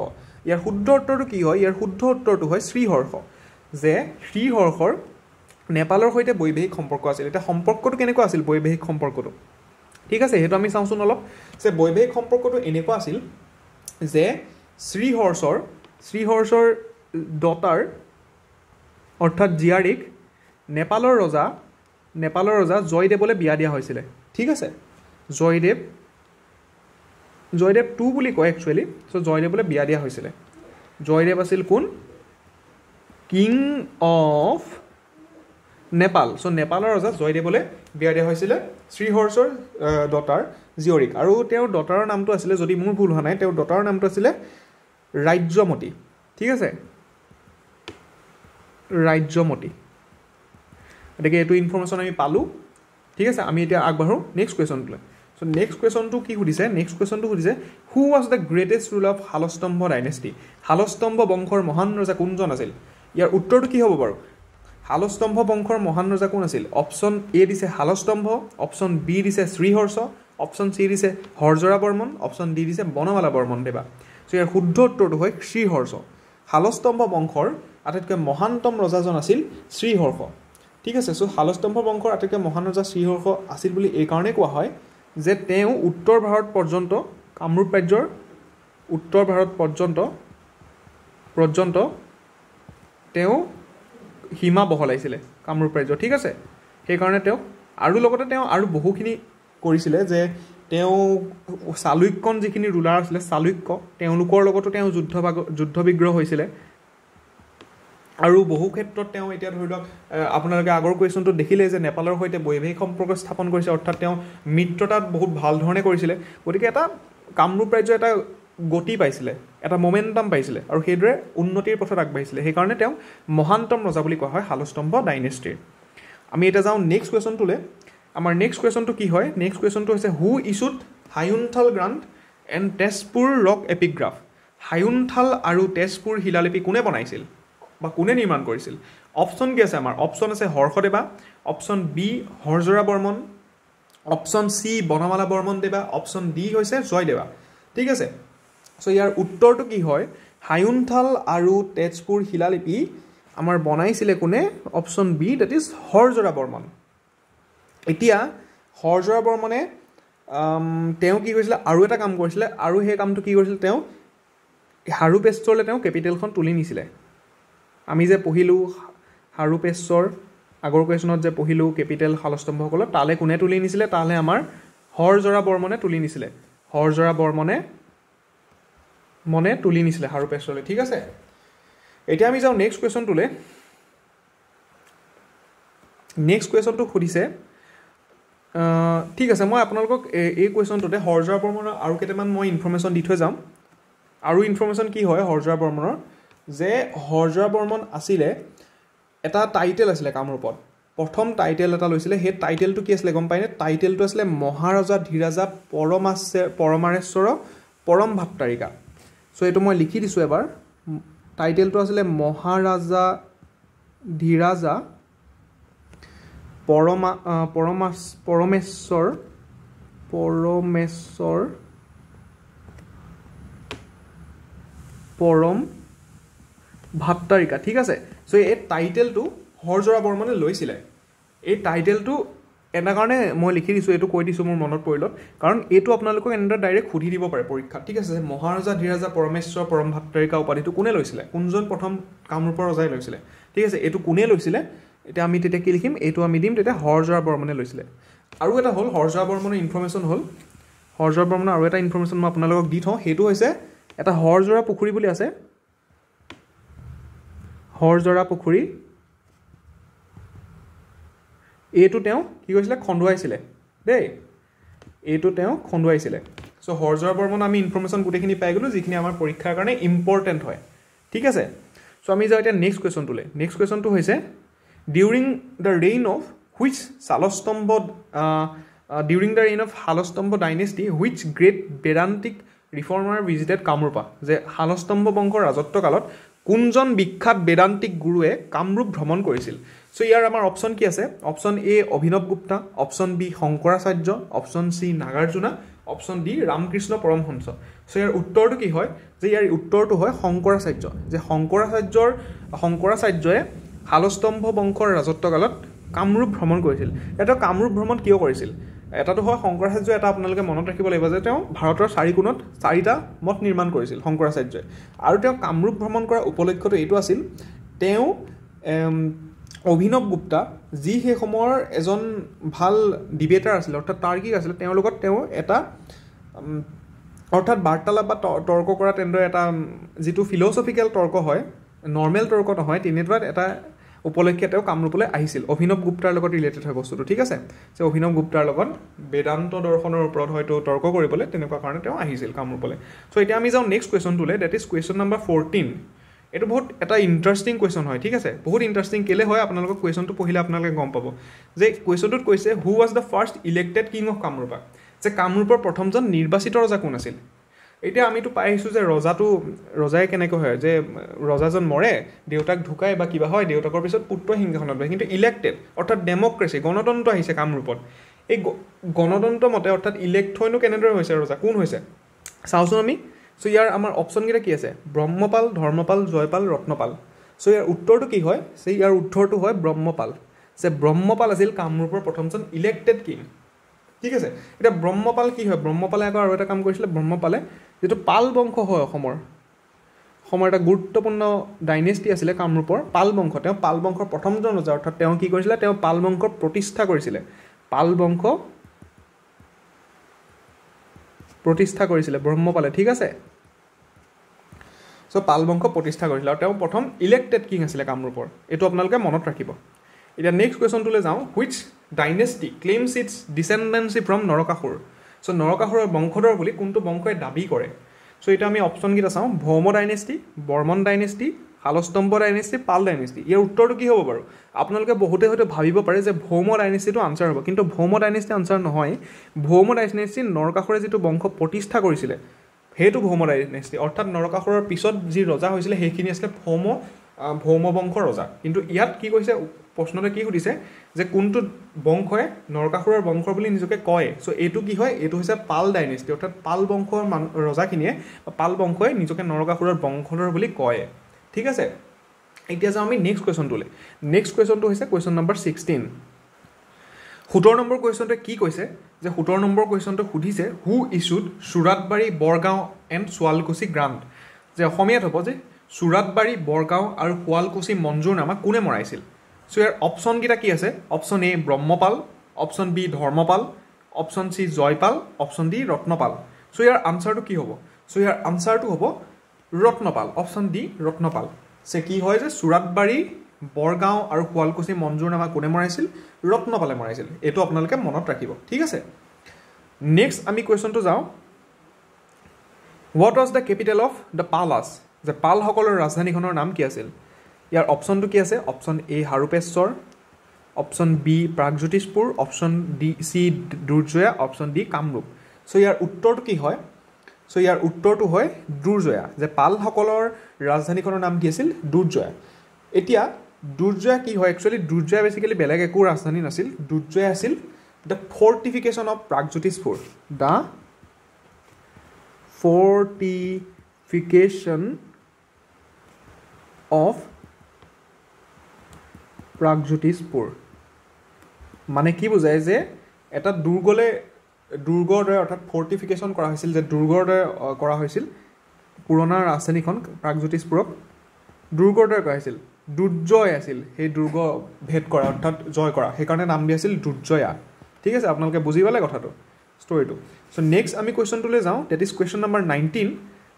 ইয়াৰ শুদ্ধ উত্তৰটো কি হয় ইয়াৰ শুদ্ধ উত্তৰটো হয় শ্ৰীহৰ্ষ যে শ্ৰীহৰ্ষৰ নেপালৰ সৈতে বৈবাহিক সম্পৰ্ক আছিল এটা সম্পৰ্কটো কেনেকুৱা আছিল বৈবাহিক সম্পৰ্কটো ঠিক আছে হেতু আমি চাওঁচোন অলপ যে বৈবাহিক সম্পৰ্কটো এনেকুৱা আছিল যে শ্ৰীহৰ্ষৰ শ্ৰীহৰ্ষৰ ডটাৰ অৰ্থাৎ জিয়াৰিক নেপালৰ ৰজা নেপালৰ ৰজা জয়দেৱলৈ বিয়া দিয়া হৈছিল ঠিক আছে জয়দেৱ জয়দেৱ two বুলি কয় একচুয়ালি সো জয়দেৱলৈ বিয়া দিয়া হৈছিল জয়দেৱ আছিল কোন কিং অফ নেপাল সো নেপালৰ ৰজা জয়দেৱলৈ বিয়া দিয়া হৈছিল শ্ৰীহৰ্ষৰ ডটাৰ জিয়ৰিক আৰু তেওঁৰ ডটাৰৰ নামটো আছিল যদি মোৰ ভুল হোৱা নাই তেওঁৰ ডটাৰৰ নামটো আছিল ৰাজ্যমতি ঠিক আছে ৰাজ্যমতি গতিকে এইটো ইনফৰমেশ্যন আমি পালোঁ ঠিক আছে আমি এতিয়া আগবাঢ়ো নেক্সট কোৱেশ্যনটোলৈ সো নেক্সট কোৱেশ্যনটো কি সুধিছে নেক্সট কোৱেশ্যনটো সুধিছে who was the greatest ruler of শালস্তম্ভ dynasty শালস্তম্ভ বংশৰ মহান ৰজা কোনজন আছিল ইয়াৰ উত্তৰটো কি হ'ব বাৰু শালস্তম্ভ বংশৰ মহান ৰজা কোন আছিল অপচন A দিছে শালস্তম্ভ অপচন B দিছে শ্ৰীহৰ্ষ অপচন C দিছে হৰজৰা বৰ্মন অপচন D দিছে বনমালা বৰ্মন দেৱা সো ইয়াৰ শুদ্ধ উত্তৰটো হয় শ্ৰীহৰ্ষ শালস্তম্ভ বংশৰ আটাইতকৈ মহানতম ৰজাজন আছিল শ্ৰীহৰ্ষ ঠিক আছে সো শালস্তম্ভ বংশৰ আটাইতকৈ মহান ৰজা শ্ৰীহৰ্ষ আছিল বুলি এই কাৰণে কোৱা হয় যে তেওঁ উত্তৰ ভাৰত পৰ্যন্ত কামৰূপ ৰাজ্যৰ উত্তৰ ভাৰত পৰ্যন্ত পৰ্যন্ত তেওঁ হিমা বহলাইছিল কামৰূপ ৰাজ্য ঠিক আছে সেই কাৰণে তেওঁ আৰু লগতে তেওঁ আৰু বহুখিনি কৰিছিল যে তেওঁ শালুক্যন যিখিনি ৰুলাৰ আছিল শালুক্য তেওঁলোকৰ লগত তেওঁ যুদ্ধ যুদ্ধ বিগ্ৰহ হৈছিল আৰু বহু ক্ষেত্ৰত তেওঁ এতিয়া ধৰি লওক আপোনালোকে আগৰ কোৱেশ্চনটো দেখিলে যে নেপালৰ সৈতে বৈবাহিক সম্পৰ্ক স্থাপন কৰিছে অৰ্থাৎ তেওঁ মিত্ৰতাত বহুত ভাল ধৰণে কৰিছিল গতিকে এটা কামৰূপ ৰাজ্য এটা গতি পাইছিল এটা মোমেণ্টাম পাইছিল আৰু সেইদৰে উন্নতিৰ পথত আগবাঢ়িছিল সেই কাৰণে তেওঁ মহানতম ৰজা বুলি কোৱা হয় শালস্তম্ভ ডাইনেষ্টিৰ আমি এটা যাওঁ নেক্সট কোৱেশ্চনটোলৈ আমাৰ নেক্সট কোৱেশ্চনটো কি হয় নেক্সট কোৱেশ্চনটো হৈছে who issued Hayunthal grant and Tezpur rock epigraph Hayunthal আৰু তেজপুৰ শিলালিপি কোনে বনাইছিল বা কোনে নিৰ্মাণ কৰিছিল option guess amar option ase Harsha deba, option B Harjora Bormon, option C Bonamala Bormon deba, option D hoise Joy deba. Thik ase. So here uttor to ki hoy Hayunthal aru Tejpur Hilalipi amar bonaisile kone option B, that is Harjora Bormon. Etia Harjora Bormone um teo ki koisile aru eta kam koisile aru he kamtu ki koisile teo Haru Pestor le teo capital khon tuli nisile. আমি যে পহিলু হারুপেশ্বর আগৰ কোৱেচনত যে পহিলু capital হালস্তম্ভকল তালে কোনে তুলি নিছিলে তালে আমাৰ হৰজৰা বৰ্মনে তুলি নিছিলে হৰজৰা বৰ্মনে মনে তুলি নিছিলে হাৰুপেশ্বৰলে ঠিক আছে এতিয়া আমি যাও নেক্সট কোৱেচন তুলে নেক্সট কোৱেচনটো খুদিছে ঠিক আছে মই আপোনালোকক এই কোৱেচনটোতে হৰজৰা বৰ্মনৰ আৰু কেতেমান মই ইনফৰমেচন দি থৈ যাম আৰু ইনফৰমেচন কি হয় হৰজৰা বৰ্মনৰ जे हरजरा बर्मन आছিলে एटा टाइटल आছিলে कामरूपत प्रथम टाइटल एटा লৈছিলে हे टाइटल तो की आছিলে गम पाइने टाइटल तो आছিলে महाराजा धीराजा परमासे परमारेश्वर परम भट्टारिका सो एतो মই লিখি দিছো এবাৰ टाइटल तो आছিলে महाराजा धीराजा परमा परमास परमेश्वर परमेश्वर परम ভাট্টাৰিকা ঠিক আছে সো এই টাইটেলটো হৰজৰা বৰ্মনে লৈছিলে এই টাইটেলটো এনা কাৰণে মই লিখি দিছো এটো কৈ দিছো মোৰ মনত পৰিল কাৰণ এটো আপোনালোকক এনডা ডাইৰেক্ট খুধি দিব পাৰে পৰীক্ষা ঠিক আছে মহাৰাজা ধীৰাজা পৰমেশ্বৰ পৰম ভাট্টাৰিকা উপাধিটো কোনে লৈছিলে কোনজন প্ৰথম কামৰূপৰ ৰজাই লৈছিলে ঠিক আছে এটো কোনে লৈছিলে এটা আমি তেতিয়া কি লিখিম এটো আমি দিম তেতিয়া হৰজৰা বৰ্মনে লৈছিলে আৰু এটা হল হৰজৰা বৰ্মনৰ ইনফৰমেচন হল হৰজৰা বৰ্মনৰ আৰু এটা ইনফৰমেচন মই আপোনালোকক দি থওঁ হেতু হৈছে এটা হৰজৰা পুখুৰী বুলি আছে হৰজৰা পুখুৰী এটো তেও কি কৈছিল খণ্ডুৱাইছিলে দেই এটো তেও খণ্ডুৱাইছিলে সো হৰজৰা বৰ্মন আমি ইনফৰমেচন গুটেখিনি পাই গলো যিখিনি আমাৰ পৰীক্ষাৰ কাৰণে ইম্পৰ্টেন্ট হয় ঠিক আছে সো আমি যাও এটা নেক্সট কোৱেচন তুলে নেক্সট কোৱেচনটো হৈছে during the reign of which শালস্তম্ভ during the reign of শালস্তম্ভ dynasty which great Vedantic reformer visited Kamarupa যে শালস্তম্ভ বংশৰ ৰাজত্ব কালত কোনজন বিখ্যাত বেদান্তিক গুৰুৱে কামৰূপ ভ্ৰমণ কৰিছিল সো ইয়াৰ আমাৰ অপচন কি আছে option A অভিনৱ গুপ্তা option B শংকৰাচাৰ্য option C Nagarjuna option D Ramakrishna Paramhansa so ইয়াৰ উত্তৰটো কি হয় যে ইয়াৰ উত্তৰটো হয় শংকৰাচাৰ্য যে শংকৰাচাৰ্যৰ শংকৰাচাৰ্যয়ে শালস্তম্ভ বংশৰ ৰাজত্বকালত কামৰূপ ভ্ৰমণ কৰিছিল এটা কামৰূপ ভ্ৰমণ কিয় কৰিছিল এটাটো হয় শংকৰাচাৰ্য এটা আপোনালোকে মনত ৰাখিব লাগিব যে তেওঁ ভাৰতৰ চাৰি কোণত চাৰিটা মঠ নিৰ্মাণ কৰিছিল শংকৰাচাৰ্যই আৰু তেওঁ কামৰূপ ভ্ৰমণ কৰা উপলক্ষটো এটো আছিল তেওঁ অভিনৱ গুপ্তা যি হে সময়ৰ এজন ভাল ডিবেটাৰ আছিল অৰ্থাৎ তাৰ্কিক আছিল তেওঁৰ লগত তেওঁ এটা অৰ্থাৎ বাৰ্তালাপ বা তৰ্ক কৰা তেন্দ্ৰ এটা যেটো ফিলোসফিক্যাল তৰ্ক হয় নৰ্মেল তৰ্ক নহয় তেনেদৰে এটা উপলক্ষে তেওঁ কামৰূপলৈ আহিছিল অভিনৱ গুপ্তাৰ লগত ৰিলেটেড হয় বস্তুটো ঠিক আছে যে অভিনৱ গুপ্তাৰ লগত বেদান্ত দৰ্শনৰ ওপৰত হয়তো তৰ্ক কৰিবলৈ তেনেকুৱা কাৰণে তেওঁ আহিছিল কামৰূপলৈ সো এতিয়া আমি যাও নেক্সট কোৱেচন তুলে দ্যাট ইজ কোৱেচন নম্বৰ চৌধ্ৰ এটো বহুত এটা ইন্টাৰেষ্টিং কোৱেচন হয় ঠিক আছে বহুত ইন্টাৰেষ্টিং কেলে হয় আপোনালোকক কোৱেচনটো পঢ়িলে আপোনালোকে গম পাব যে কোৱেচনটোত কৈছে who was the first elected king of Kamarupa যে কামৰূপৰ প্ৰথমজন নিৰ্বাচিত ৰজা কোন আছিল এতিয়া আমিটো পাইছো যে ৰজাটো ৰজাই কেনেকৈ হয় যে ৰজাজন মৰে দেউতাক ঢুকায় বা কিবা হয় দেউতাকৰ পিছত পুত্ৰ সিংহাসনত বহে কিন্তু ইলেক্টেড অৰ্থাৎ ডেমোক্ৰেসি গণতন্ত্ৰ আহিছে কামৰূপত এই গণতন্ত্ৰ মতে অৰ্থাৎ ইলেক্ট হৈনো কেনেদৰে হৈছে ৰজা কোন হৈছে চাওচোন আমি সো ইয়াৰ আমাৰ অপচন গিটা কি আছে ব্ৰহ্মপাল ধৰ্মপাল জয়পাল ৰত্নপাল সো ইয়াৰ উত্তৰটো কি হয় সে ইয়াৰ উত্তৰটো হয় ব্ৰহ্মপাল যে ব্ৰহ্মপাল আছিল কামৰূপৰ প্ৰথমজন ইলেক্টেড কিং ঠিক আছে এটা ব্ৰহ্মপাল কি হয় ব্ৰহ্মপালে আকৌ আৰু এটা কাম কৰিছিল ব্ৰহ্মপালে যেটো পাল বংশ হয় অসমৰ অসমৰ এটা গুৰুত্বপূৰ্ণ ডাইনেষ্টি আছিল কামৰূপৰ পাল বংশ তেওঁ পাল বংশৰ প্ৰথমজন ৰজা অৰ্থাৎ তেওঁ কি কৰিছিল তেওঁ পাল বংশ প্ৰতিষ্ঠা কৰিছিল পাল বংশ প্ৰতিষ্ঠা কৰিছিল ব্ৰহ্মপালে ঠিক আছে সো পাল বংশ প্ৰতিষ্ঠা কৰিছিল আৰু তেওঁ প্ৰথম ইলেক্টেড কিং আছিল কামৰূপৰ এটো আপোনালোকে মনত ৰাখিব এতিয়া নেক্সট কোৱেচনটোলৈ যাওঁ which dynasty claims its descendency from Narakasura so নৰকাসুৰৰ বংশধৰ বুলি কোনটো বংশই দাবী কৰে সো এটা আমি অপচন গিটা চাওঁ Bhauma dynasty Varman dynasty শালস্তম্ভ dynasty Pala dynasty ইয়াৰ উত্তৰটো কি হ'ব বাৰু আপোনালোকে বহুতে হয়তো ভাবিব পাৰে যে ভৌম ডাইনেষ্টিটো আনসাৰ হ'ব কিন্তু ভৌম ডাইনেষ্টি আনসাৰ নহয় ভৌম ডাইনেষ্টি নৰকাসুৰে যেটো বংশ প্ৰতিষ্ঠা কৰিছিল হেতু ভৌম ডাইনেষ্টি অৰ্থাৎ নৰকাসুৰৰ পিছত যি ৰজা হৈছিল সেইখিনি আছিল ভৌম ভৌম বংশ ৰজা কিন্তু ইয়াত কি কৈছে প্ৰশ্নটো কি সুধিছে যে কোনটো বংশ হয় নৰকাসুৰৰ বংশ বুলি নিজকে কয় সো এটো কি হয় এটো হৈছে পাল ডাইনেষ্টি অৰ্থাৎ পাল বংশৰ ৰজা কিনে পাল বংশই নিজকে নৰকাসুৰৰ বংশলৰ বুলি কয় ঠিক আছে এতিয়া যাও আমি নেক্সট কোৱেশ্চনটোলে নেক্সট কোৱেশ্চনটো হৈছে question number sixteen seventeen number কোৱেশ্চনটো কি কৈছে যে seventeen নম্বৰ কোৱেশ্চনটো সুধিছে who issued Suratbari Bargaon and Soalkuchi grant যে অসমীয়াত হ'ব যে সুৰাতবাৰী বৰগাঁও আৰু সোৱালকুছি মঞ্জুৰ নামা কোনে মৰাইছিল সো ইয়াৰ অপচন কিটা কি আছে option A Brahmapal option B ধৰ্মপাল option C Jayapal option D ৰত্নপাল so ইয়াৰ আনসাৰটো কি হ'ব সো ইয়াৰ আনসাৰটো হ'ব ৰত্নপাল অপচন ডি ৰত্নপাল সে কি হয় যে সুৰাতবাৰী বৰগাঁও আৰু কোৱালকুছি মঞ্জুৰ নামা কোনে মৰাইছিল ৰত্নপালে মৰাইছিল এটো আপোনালোকে মনত ৰাখিব ঠিক আছে নেক্সট আমি কোৱেশ্চনটো যাও what was the capital of the Palas যে পাল হকলৰ ৰাজধানীখনৰ নাম কি আছিল ইয়াৰ অপচনটো কি আছে option A Harupeshwar option B Pragjyotishpur option D C Durjaya option D Kamrup so ইয়াৰ উত্তৰটো কি হয় সো ইয়াৰ উত্তৰটো হয় দুৰ্জয়া যে পাল হকলৰ ৰাজধানীখনৰ নাম কি আছিল দুৰ্জয়া এতিয়া দুৰ্জয়া কি হয় একচুয়ালি দুৰ্জয়া বেসিক্যালি বেলেগ একো ৰাজধানী নাছিল দুৰ্জয়া আছিল the fortification of Pragjyotishpur the fortification of Pragjyotishpur মানে কি বুঝায় যে এটা দুৰ্গলে দুৰ্গৰ দৰে অৰ্থাৎ ফৰ্টিফিকেশন কৰা হৈছিল যে দুৰ্গৰ দৰে কৰা হৈছিল পুৰণা ৰাজধানীখন প্ৰাগজ্যোতিষপুৰক দুৰ্গৰ দৰে কৰা হৈছিল দুৰ্জয় আছিল সেই দুৰ্গ ভেদ কৰা অৰ্থাৎ জয় কৰা সেই কাৰণে নাম দিয়া আছিল দুৰ্জয়া ঠিক আছে আপোনালোকে বুজি পালে কথাটো ষ্টৰিটো সো নেক্সট আমি কোৱেশ্চনটোলৈ যাওঁ that is question number nineteen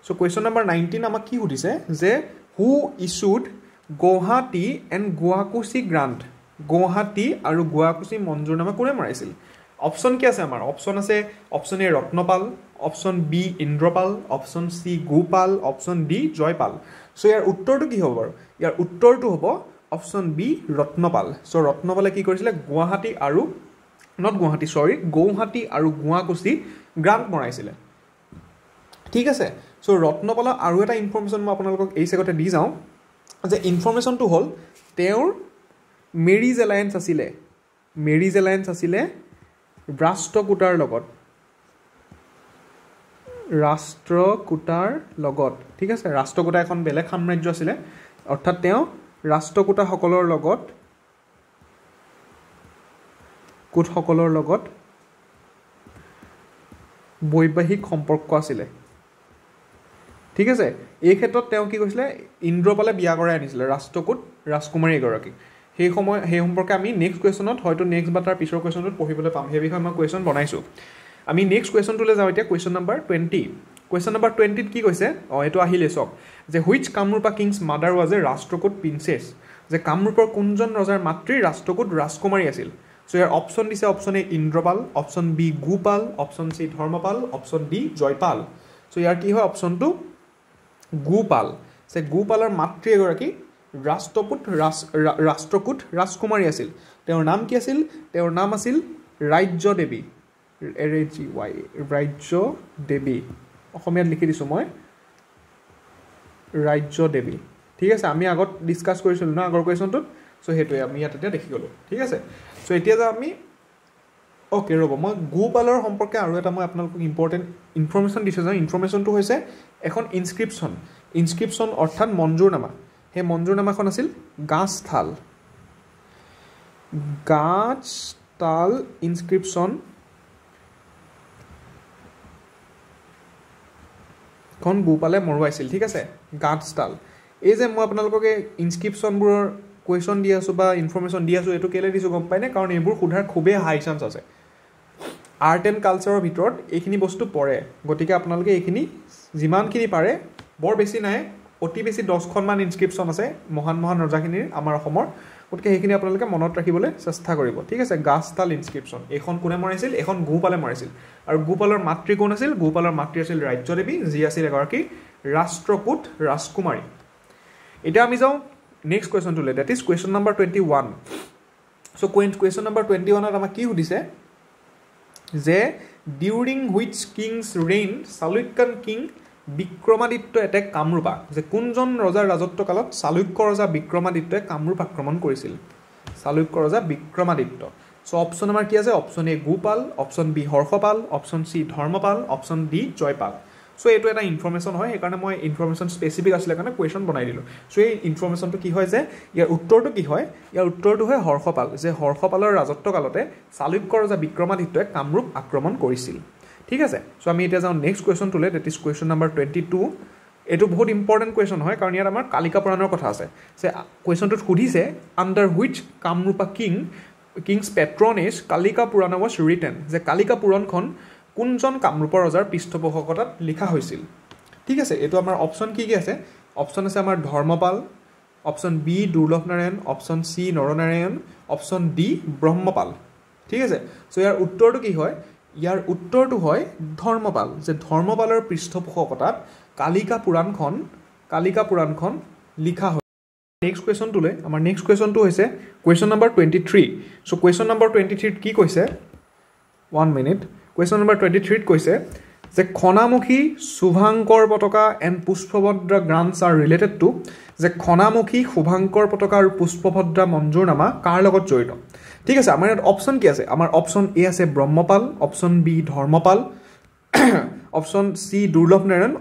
so question number nineteen আমাক কি সুধিছে যে who issued Guwahati and Guwakuchi grant Guwahati আৰু গুৱাকুছি মঞ্জুৰ নামা কোনে মৰাইছিল অপচন কি আছে আমাৰ অপচন আছে option A ৰত্নপাল option B Indrapal option C Gopal option D Jayapal so ইয়াৰ উত্তৰটো কি হ'ব বাৰু ইয়াৰ উত্তৰটো হ'ব অপচন বি ৰত্নপাল সো ৰত্নপালে কি কৰিছিল গুৱাহাটী আৰু নট গুৱাহাটী সৰি গুৱাহাটী আৰু গুৱাকুছি গ্ৰাণ্ট মৰাইছিল ঠিক আছে সো ৰত্নপালৰ আৰু এটা ইনফৰমেশ্যন মই আপোনালোকক এই সেগতে দি যাওঁ যে ইনফৰমেশ্যনটো হ'ল তেওঁৰ মেৰিজ এলায়েন্স আছিলে মেৰিজ এলায়েন্স আছিলে ৰাষ্ট্ৰকূটাৰ লগত ৰাষ্ট্ৰকূটাৰ লগত ঠিক আছে ৰাষ্ট্ৰকূটা এখন বেলেগ সাম্ৰাজ্য আছিলে অৰ্থাৎ তেওঁ ৰাষ্ট্ৰকূটা সকলৰ লগত কোট সকলৰ লগত বৈবাহিক সম্পৰ্ক আছিলে ঠিক আছে এই ক্ষেত্ৰত তেওঁ কি কৈছিলে ইন্দ্ৰপালে বিয়া কৰাই আনিছিল ৰাষ্ট্ৰকূট ৰাজকুমাৰী এগৰাকী সেই সময় সেই সম্পৰ্কে আমি নেক্সট কোৱেশ্যনত হয়তো নেক্সট বা তাৰ পিছৰ কোৱেশ্যনটো পঢ়িবলৈ পাম সেই বিষয়ে মই কোৱেশ্যন বনাইছোঁ আমি নেক্সট কোৱেশ্যনটোলৈ যাওঁ এতিয়া question number twenty question number টুৱেণ্টিত কি কৈছে অঁ এইটো আহিলে চাওক যে which Kamarupa Kings mother was a Rashtrakuta princess যে কামৰূপৰ কোনজন ৰজাৰ মাতৃ ৰাষ্ট্ৰকূট ৰাজকুমাৰী আছিল সো ইয়াৰ অপশ্যন দিছে option A Indrapal option B Gopal option C ধৰ্মপাল option D Jayapal so ইয়াৰ কি হয় অপশ্যনটো গোপাল সে গোপালৰ মাতৃ এগৰাকী ৰাষ্ট্ৰপুত ৰাষ্ট্ৰকূট ৰাজকুমাৰী আছিল তেওঁৰ নাম কি আছিল তেওঁৰ নাম আছিল ৰাজ্য দেৱী এৰে জি ৱাই ৰাজ্য দেৱী অসমীয়াত লিখি দিছোঁ মই ৰাজ্য দেৱী ঠিক আছে আমি আগত ডিছকাছ কৰিছিলোঁ ন আগৰ কোৱেশ্যনটোত সো হেতুৱে আমি ইয়াত এতিয়া দেখি গ'লোঁ ঠিক আছে সো এতিয়া যা আমি অ'কে ৰ'ব মই গোপালৰ সম্পৰ্কে আৰু এটা মই আপোনালোকক ইম্পৰ্টেণ্ট ইনফৰমেশ্যন দিছোঁ যাওঁ ইনফৰমেশ্যনটো হৈছে এখন ইনস্ক্ৰিপশ্যন ইনস্ক্ৰিপশ্যন অৰ্থাৎ মঞ্জুৰনামা সেই মঞ্জুৰনামাখন আছিল গাঁজতাল গাঁজতাল ইনস্ক্ৰিপশ্যন খন গোপালে মৰুৱাইছিল ঠিক আছে গাঁজতাল এই যে মই আপোনালোককে ইনস্ক্ৰিপশ্যনবোৰৰ কুৱেশ্যন দি আছোঁ বা ইনফৰমেশ্যন দি আছোঁ এইটো কেলৈ দিছোঁ গম পায়নে কাৰণ এইবোৰ সোধাৰ খুবেই হাই চান্স আছে আৰ্ট এণ্ড কালচাৰৰ ভিতৰত এইখিনি বস্তু পৰে গতিকে আপোনালোকে এইখিনি যিমানখিনি পাৰে বৰ বেছি নাই অতি বেছি দহখনমান ইনস্ক্ৰিপশ্যন আছে মহান মহান ৰজাখিনিৰ আমাৰ অসমৰ গতিকে সেইখিনি আপোনালোকে মনত ৰাখিবলৈ চেষ্টা কৰিব ঠিক আছে গাঁজতাল ইনস্ক্ৰিপশ্যন এইখন কোনে মৰাইছিল এইখন গোপালে মৰাইছিল আৰু গোপালৰ মাতৃ কোন আছিল গোপালৰ মাতৃ আছিল ৰাজ্যদেৱী যি আছিল এগৰাকী ৰাষ্ট্ৰকূট ৰাজকুমাৰী এতিয়া আমি যাওঁ নেক্সট কোৱেশ্যনটোলৈ that is question number twenty one so' question number twenty ওৱানত আমাক কি সুধিছে যে during which king's reign Chalukyan king বিক্ৰমাদিত্যে কামৰূপ যে কোনজন ৰজাৰ ৰাজত্বকালত চালুক্য ৰজা বিক্ৰমাদিত্যে কামৰূপ আক্ৰমণ কৰিছিল চালুক্য ৰজা বিক্ৰমাদিত্য সো অপশন আমাৰ কি আছে option A Gopal option B Harshapal option C ধৰ্মপাল option D Jayapal so এটো এটা ইনফৰমেশন হয় এই কাৰণে মই ইনফৰমেশন স্পেসিফিক আছিল কাৰণে কোৱেশ্চন বনাই দিলো সো এই ইনফৰমেশনটো কি হয় যে ইয়াৰ উত্তৰটো কি হয় ইয়াৰ উত্তৰটো হয় হৰ্ষপাল যে হৰ্ষপালৰ ৰাজত্বকালতে চালুক্য ৰজা বিক্ৰমাদিত্যে কামৰূপ আক্ৰমণ কৰিছিল ঠিক আছে সো আমি এটা যাও নেক্সট কোয়েশ্চন টুলে that is question number twenty-two এটো বহুত ইম্পর্টেন্ট কোয়েশ্চন হয় কারণ ইয়ার আমার কালিকা পুৰাণৰ কথা আছে সে কোয়েশ্চনটো খুধিছে under which Kamarupa king king's patronage Kalika Purana was written যে কালিকা পুরাণখন কোনজন কামৰূপৰ ৰজাৰ পৃষ্ঠপোষকতাত লিখা হৈছিল ঠিক আছে এটো আমাৰ অপশন কি কি আছে অপশন আছে আমাৰ ধৰ্মপাল option B Durlabh Narayan option C Naranarayan option D Brahmapal ঠিক আছে সো ইয়াৰ উত্তৰটো কি হয় ইয়াৰ উত্তৰটো হয় ধৰ্মপাল যে ধৰ্মপালৰ পৃষ্ঠপোষকতাত কালিকা পুৰাণখন কালিকা পুৰাণখন লিখা হয় নেক্সট কোৱেশ্চনটোলৈ আমাৰ নেক্সট কোৱেশ্চনটো হৈছে question number twenty-three so question number twenty-three কি কৈছে one minute question number twenty-three কৈছে যে Khanamukhi Subhankar Pataka and Pushpabhadra grants are related to যে খনামুখী শুভাংকৰ পতাকা আৰু পুষ্পভদ্ৰা মঞ্জুৰনামা কাৰ লগত জড়িত ঠিক আছে আমাৰ অপশন কি আছে আমাৰ অপশন এ আছে Brahmapal option B ধৰ্মপাল option C Durlabh Narayan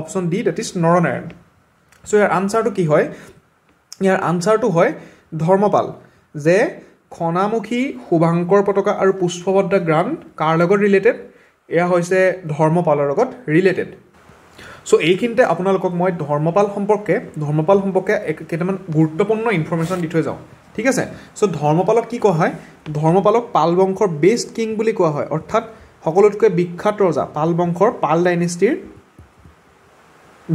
option D that is Naranarayan so ইয়াৰ আনসাৰটো কি হয় ইয়াৰ আনসাৰটো হয় ধৰ্মপাল যে খনামুখী শুভাংকৰ পতাকা আৰু পুষ্পভদ্ৰা গ্ৰান্ট কাৰ লগত ৰিলেটেড এয়া হৈছে ধৰ্মপালৰ লগত ৰিলেটেড সো এইখিনিতে আপোনালোকক মই ধৰ্মপাল সম্পৰ্কে ধৰ্মপাল সম্পৰ্কে কেইটামান গুৰুত্বপূৰ্ণ ইনফৰমেশ্যন দি থৈ যাওঁ ঠিক আছে সো ধৰ্মপালক কি কোৱা হয় ধৰ্মপালক পাল বংশৰ বেষ্ট কিং বুলি কোৱা হয় অৰ্থাৎ সকলোতকৈ বিখ্যাত ৰজা পাল বংশৰ পাল ডাইনেষ্টিৰ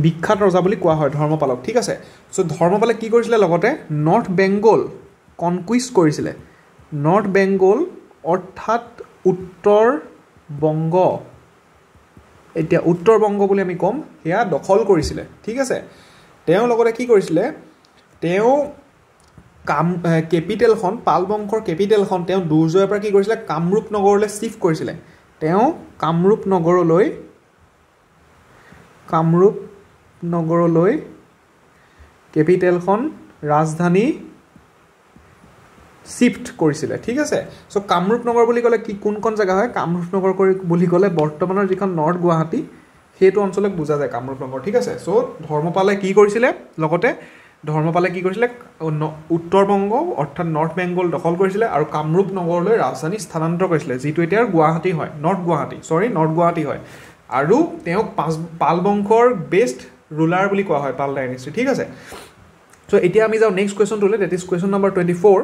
বিখ্যাত ৰজা বুলি কোৱা হয় ধৰ্মপালক ঠিক আছে সো ধৰ্মপালে কি কৰিছিল লগতে নৰ্থ বেংগল কনকুইষ্ট কৰিছিল নৰ্থ বেংগল অৰ্থাৎ উত্তৰ বংগ এতিয়া উত্তৰ বংগ বুলি আমি কম হেয়া দখল কৰিছিল ঠিক আছে তেওঁ লগতে কি কৰিছিল তেওঁ কাম কেপিটেলখন পাল বংশৰ কেপিটেলখন তেওঁ দুৰ্জয়ৰ পৰা কি কৰিছিল কামৰূপ নগৰলৈ শিফট কৰিছিল তেওঁ কামৰূপ নগৰলৈ কামৰূপ নগৰলৈ কেপিটেলখন ৰাজধানী শিফট কৰিছিল ঠিক আছে সো কামৰূপ নগৰ বুলি ক'লে কি কোন কোন জায়গা হয় কামৰূপ নগৰ বুলি ক'লে বৰ্তমানৰ যিখন নৰ্থ গুৱাহাটী সেইটো অঞ্চলক বুজা যায় কামৰূপ নগৰ ঠিক আছে সো ধৰ্মপালে কি কৰিছিল লগতে ধৰ্মপালে কি কৰিছিল উত্তৰ বংগ অৰ্থাৎ নৰ্থ বেংগল দখল কৰিছিল আৰু কামৰূপ নগৰলৈ ৰাজধানী স্থানান্তৰ কৰিছিল যিটো এতিয়া গুৱাহাটী হয় নৰ্থ গুৱাহাটী সৰি নৰ্থ গুৱাহাটী হয় আৰু তেওঁক পাল বংশৰ বেষ্ট ৰুলাৰ বুলি কোৱা হয় পাল ডাইনেষ্টি ঠিক আছে সো এতিয়া আমি যাওঁ নেক্সট কোৱেশ্চনটোলৈ that is question number twenty-four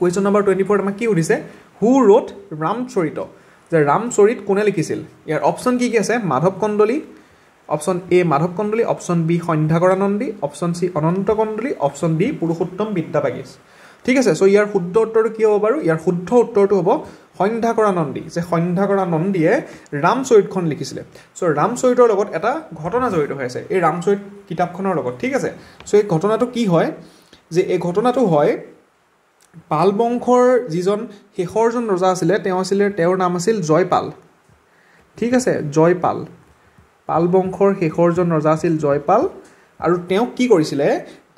question number twenty-four আমাক কি সুধিছে হু ৰ'ট ৰামচৰিত যে ৰামচৰিত কোনে লিখিছিল ইয়াৰ অপশ্যন কি কি আছে Madhav Kandali option A Madhav Kandali option B সন্ধ্যাকৰানন্দী option C Ananta Kandali option D Purushottam Vidyabagish ঠিক আছে সো ইয়াৰ শুদ্ধ উত্তৰটো কি হ'ব বাৰু ইয়াৰ শুদ্ধ উত্তৰটো হ'ব সন্ধ্যাকৰানন্দী যে সন্ধ্যাকৰানন্দীয়ে ৰামচৰিতখন লিখিছিল সো ৰামচৰিতৰ লগত এটা ঘটনা জড়িত হৈ আছে এই ৰামচৰিত কিতাপখনৰ লগত ঠিক আছে সো এই ঘটনাটো কি হয় যে এই ঘটনাটো হয় পাল বংশৰ যিজন শেষৰজন ৰজা আছিলে তেওঁ আছিলে তেওঁৰ নাম আছিল জয়পাল ঠিক আছে জয়পাল পাল বংশৰ শেষৰজন ৰজা আছিল জয়পাল আৰু তেওঁক কি কৰিছিলে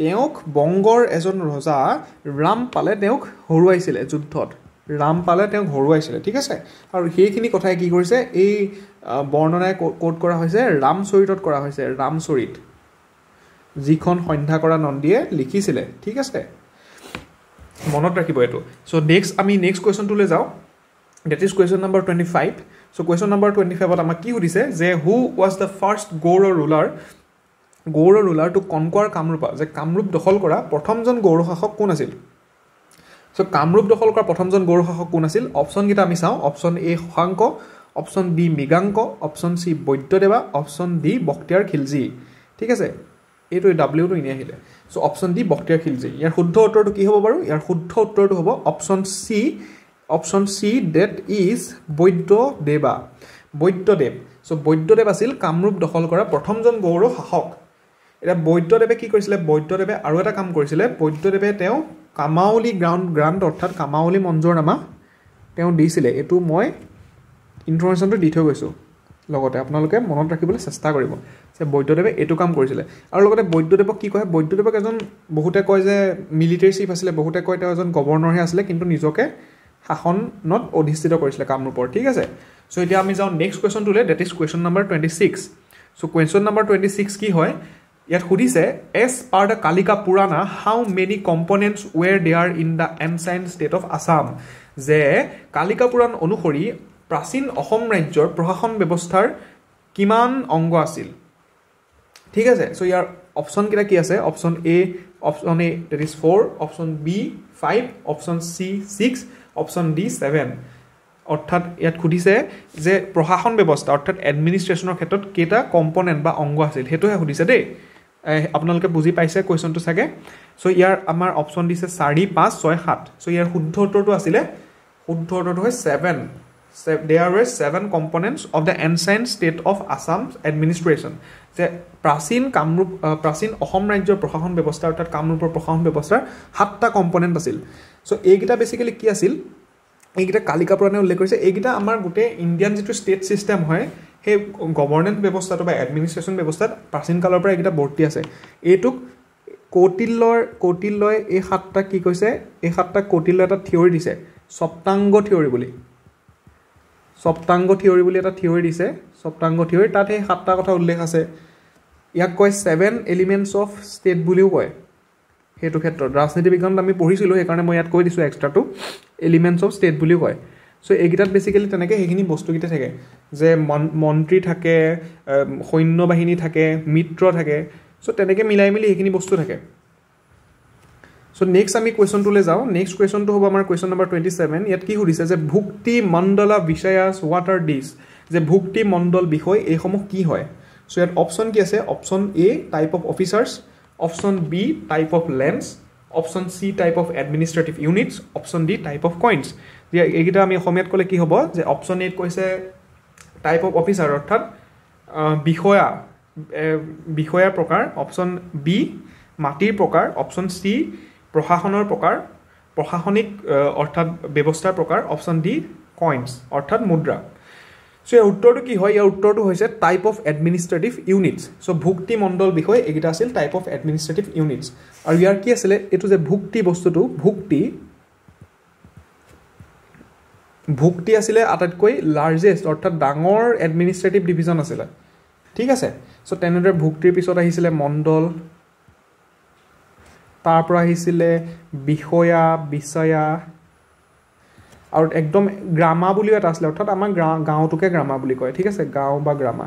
তেওঁক বংগৰ এজন ৰজা ৰামপালে তেওঁক হৰুৱাইছিলে যুদ্ধত ৰামপালে তেওঁক হৰুৱাইছিলে ঠিক আছে আৰু সেইখিনি কথাই কি কৰিছে এই বৰ্ণনাই কোট কৰা হৈছে ৰামচৰিতত কৰা হৈছে ৰামচৰিত যিখন সন্ধ্যাকৰানন্দীয়ে লিখিছিলে ঠিক আছে মনত ৰাখিব এইটো সো নেক্সট আমি নেক্সট কোৱেশ্যনটোলৈ যাওঁ that is question number twenty-five so question number twenty-five ত আমাক কি সুধিছে যে হু ওয়াজ দ্য ফার্স্ট গৌড়ৰ ৰুলাৰ গৌড়ৰ ৰুলাৰ টু কনকুৱাৰ কামৰূপা যে কামৰূপ দখল কৰা প্ৰথমজন গৌড় শাসক কোন আছিল সো কামৰূপ দখল কৰা প্ৰথমজন গৌড় শাসক কোন আছিল অপশ্যনকেইটা আমি চাওঁ option A Shashank option B Mriganka option C বৈদ্যদেৱা option D Bakhtiyar Khilji ঠিক আছে এইটো ডাব্লিউটো এনেই আহিলে so option D Bakhtiyar Khilji ইয়াৰ শুদ্ধ উত্তৰটো কি হ'ব বাৰু ইয়াৰ শুদ্ধ উত্তৰটো হ'ব option C option C that is বৈদ্যদেৱা Baidyadev so Baidyadev আছিল কামৰূপ দখল কৰা প্ৰথমজন গৌড় শাসক এতিয়া বৈদ্যদেৱে কি কৰিছিলে বৈদ্যদেৱে আৰু এটা কাম কৰিছিলে বৈদ্যদেৱে তেওঁ কামাৱলী গ্ৰাউণ্ড গ্ৰাণ্ট অৰ্থাৎ কামাৱলী মঞ্জুৰনামা তেওঁ দিছিলে এইটো মই ইনফৰমেশ্যনটো দি থৈ গৈছোঁ লগতে আপোনালোকে মনত ৰাখিবলৈ চেষ্টা কৰিব যে বৈদ্যদেৱে এটো কাম কৰিছিল আৰু লগতে বৈদ্যদেৱ কি কয় বৈদ্যদেৱ এজন বহুতে কয় যে মিলিটাৰী চিফ আছিল বহুতে কয় তেওঁ এজন গৱৰ্ণৰ হে আছিল কিন্তু নিজকে শাসন নত অধিষ্ঠিত কৰিছিল কামৰূপৰ ঠিক আছে সো এতিয়া আমি যাও নেক্সট কোৱেশ্চনটোলে that is question number twenty-six so question number twenty-six কি হয় ইয়াত সুধিছে as per the Kalika Purana how many components were they are in the ancient state of Assam যে কালিকা পুৰাণ অনুসৰি प्राचीन अहोम राज्यर प्रशासन व्यवस्थार किमान अंग आसिल ठीक है सो यार ऑप्शन किटा की আছে option A option A that is four option B five option C six option D seven अर्थात ইয়াত খুদিছে যে প্রশাসন ব্যবস্থা অর্থাৎ এডমিনিস্ট্ৰেশনৰ ক্ষেত্ৰত কেটা কম্পোনেন্ট বা অংগ আছিল হেতুহে খুদিছে দে আপোনালোকে বুজি পাইছে কোৱেশ্চনটো সাগে সো ইয়াৰ আমাৰ অপচন দিছে four five six seven so ইয়াৰ শুদ্ধ উত্তৰটো আছিল শুদ্ধ উত্তৰটো হয় seven There were seven components of the ancient state of Assam's administration. The Prasin Kamrup uh, Prasin Ahom Rajyor Prashan Bebostar or Kamrupor Prashan Bebostar hatta component asil. So egita basically ki asil egita Kalika Purane ullekh korise egita amar gote Indian jitu state system hoy he governance bebostar ba administration bebostar Prasin kalor pora egita borti ase. Etuk Kotilor Kotiloy ei hatta ki koise ei hatta Kotilor eta theory dise Saptango theory boli. Soptango theory buli eta theory dise Soptango theory tat he সাতটা কথা উল্লেখ আছে ইয়াক কয় seven elements of state বুলিও কয় হেতু ক্ষেত্র রাজনীতি বিজ্ঞান আমি পঢ়িছিল এই কারণে মই ইয়াত কই দিছো extra two elements of state বুলিও কয় সো এগিটাত বেসিক্যালি তেনেকে হেখিনি বস্তু কিটা থাকে যে মন্ত্রী থাকে সৈন্য বাহিনী থাকে মিত্র থাকে সো তেনেকে মিলাই মিলি হেখিনি বস্তু থাকে So next আমি question to le jao next question to hoba amar question number twenty-seven yat ki hudise je bhukti mandala vishayas what are these je bhukti mandal bihoy ei somo ki hoy so yat option ki ase option a type of officers option b type of lands option c type of administrative units option d type of coins je egita ami homiyat kole ki hobo je option a koise type of officer orthat bihoya bihoya prakar option b mati prakar option c प्रशासনৰ প্ৰকাৰ প্ৰশাসনিক অৰ্থাৎ ব্যৱস্থাৰ প্ৰকাৰ option D coins অৰ্থাৎ মুদ্ৰা so এই উত্তৰটো কি হয় এই উত্তৰটো হৈছে type of administrative units so ভুক্তি মণ্ডল বিষয় এগিটা আছিল টাইপ অফ এডমিনিষ্ট্ৰেটিভ ইউনিটছ আৰু ইয়াৰ কি আছিল এটো যে ভুক্তি বস্তুটো ভুক্তি ভুক্তি আছিল আটাইতকৈ লাৰ্জেস্ট অৰ্থাৎ ডাঙৰ এডমিনিষ্ট্ৰেটিভ ডিভিজন আছিল ঠিক আছে সো তেনেদৰে ভুক্তিৰ পিছত আহিছিল মণ্ডল तार पर आहिसिले बिखोया बिसया और एकदम ग्रामा बुली এটা আছিল অর্থাৎ আমাৰ গাঁওটোকে গ্ৰামা বুলি কয় ঠিক আছে গাঁও বা গ্ৰামা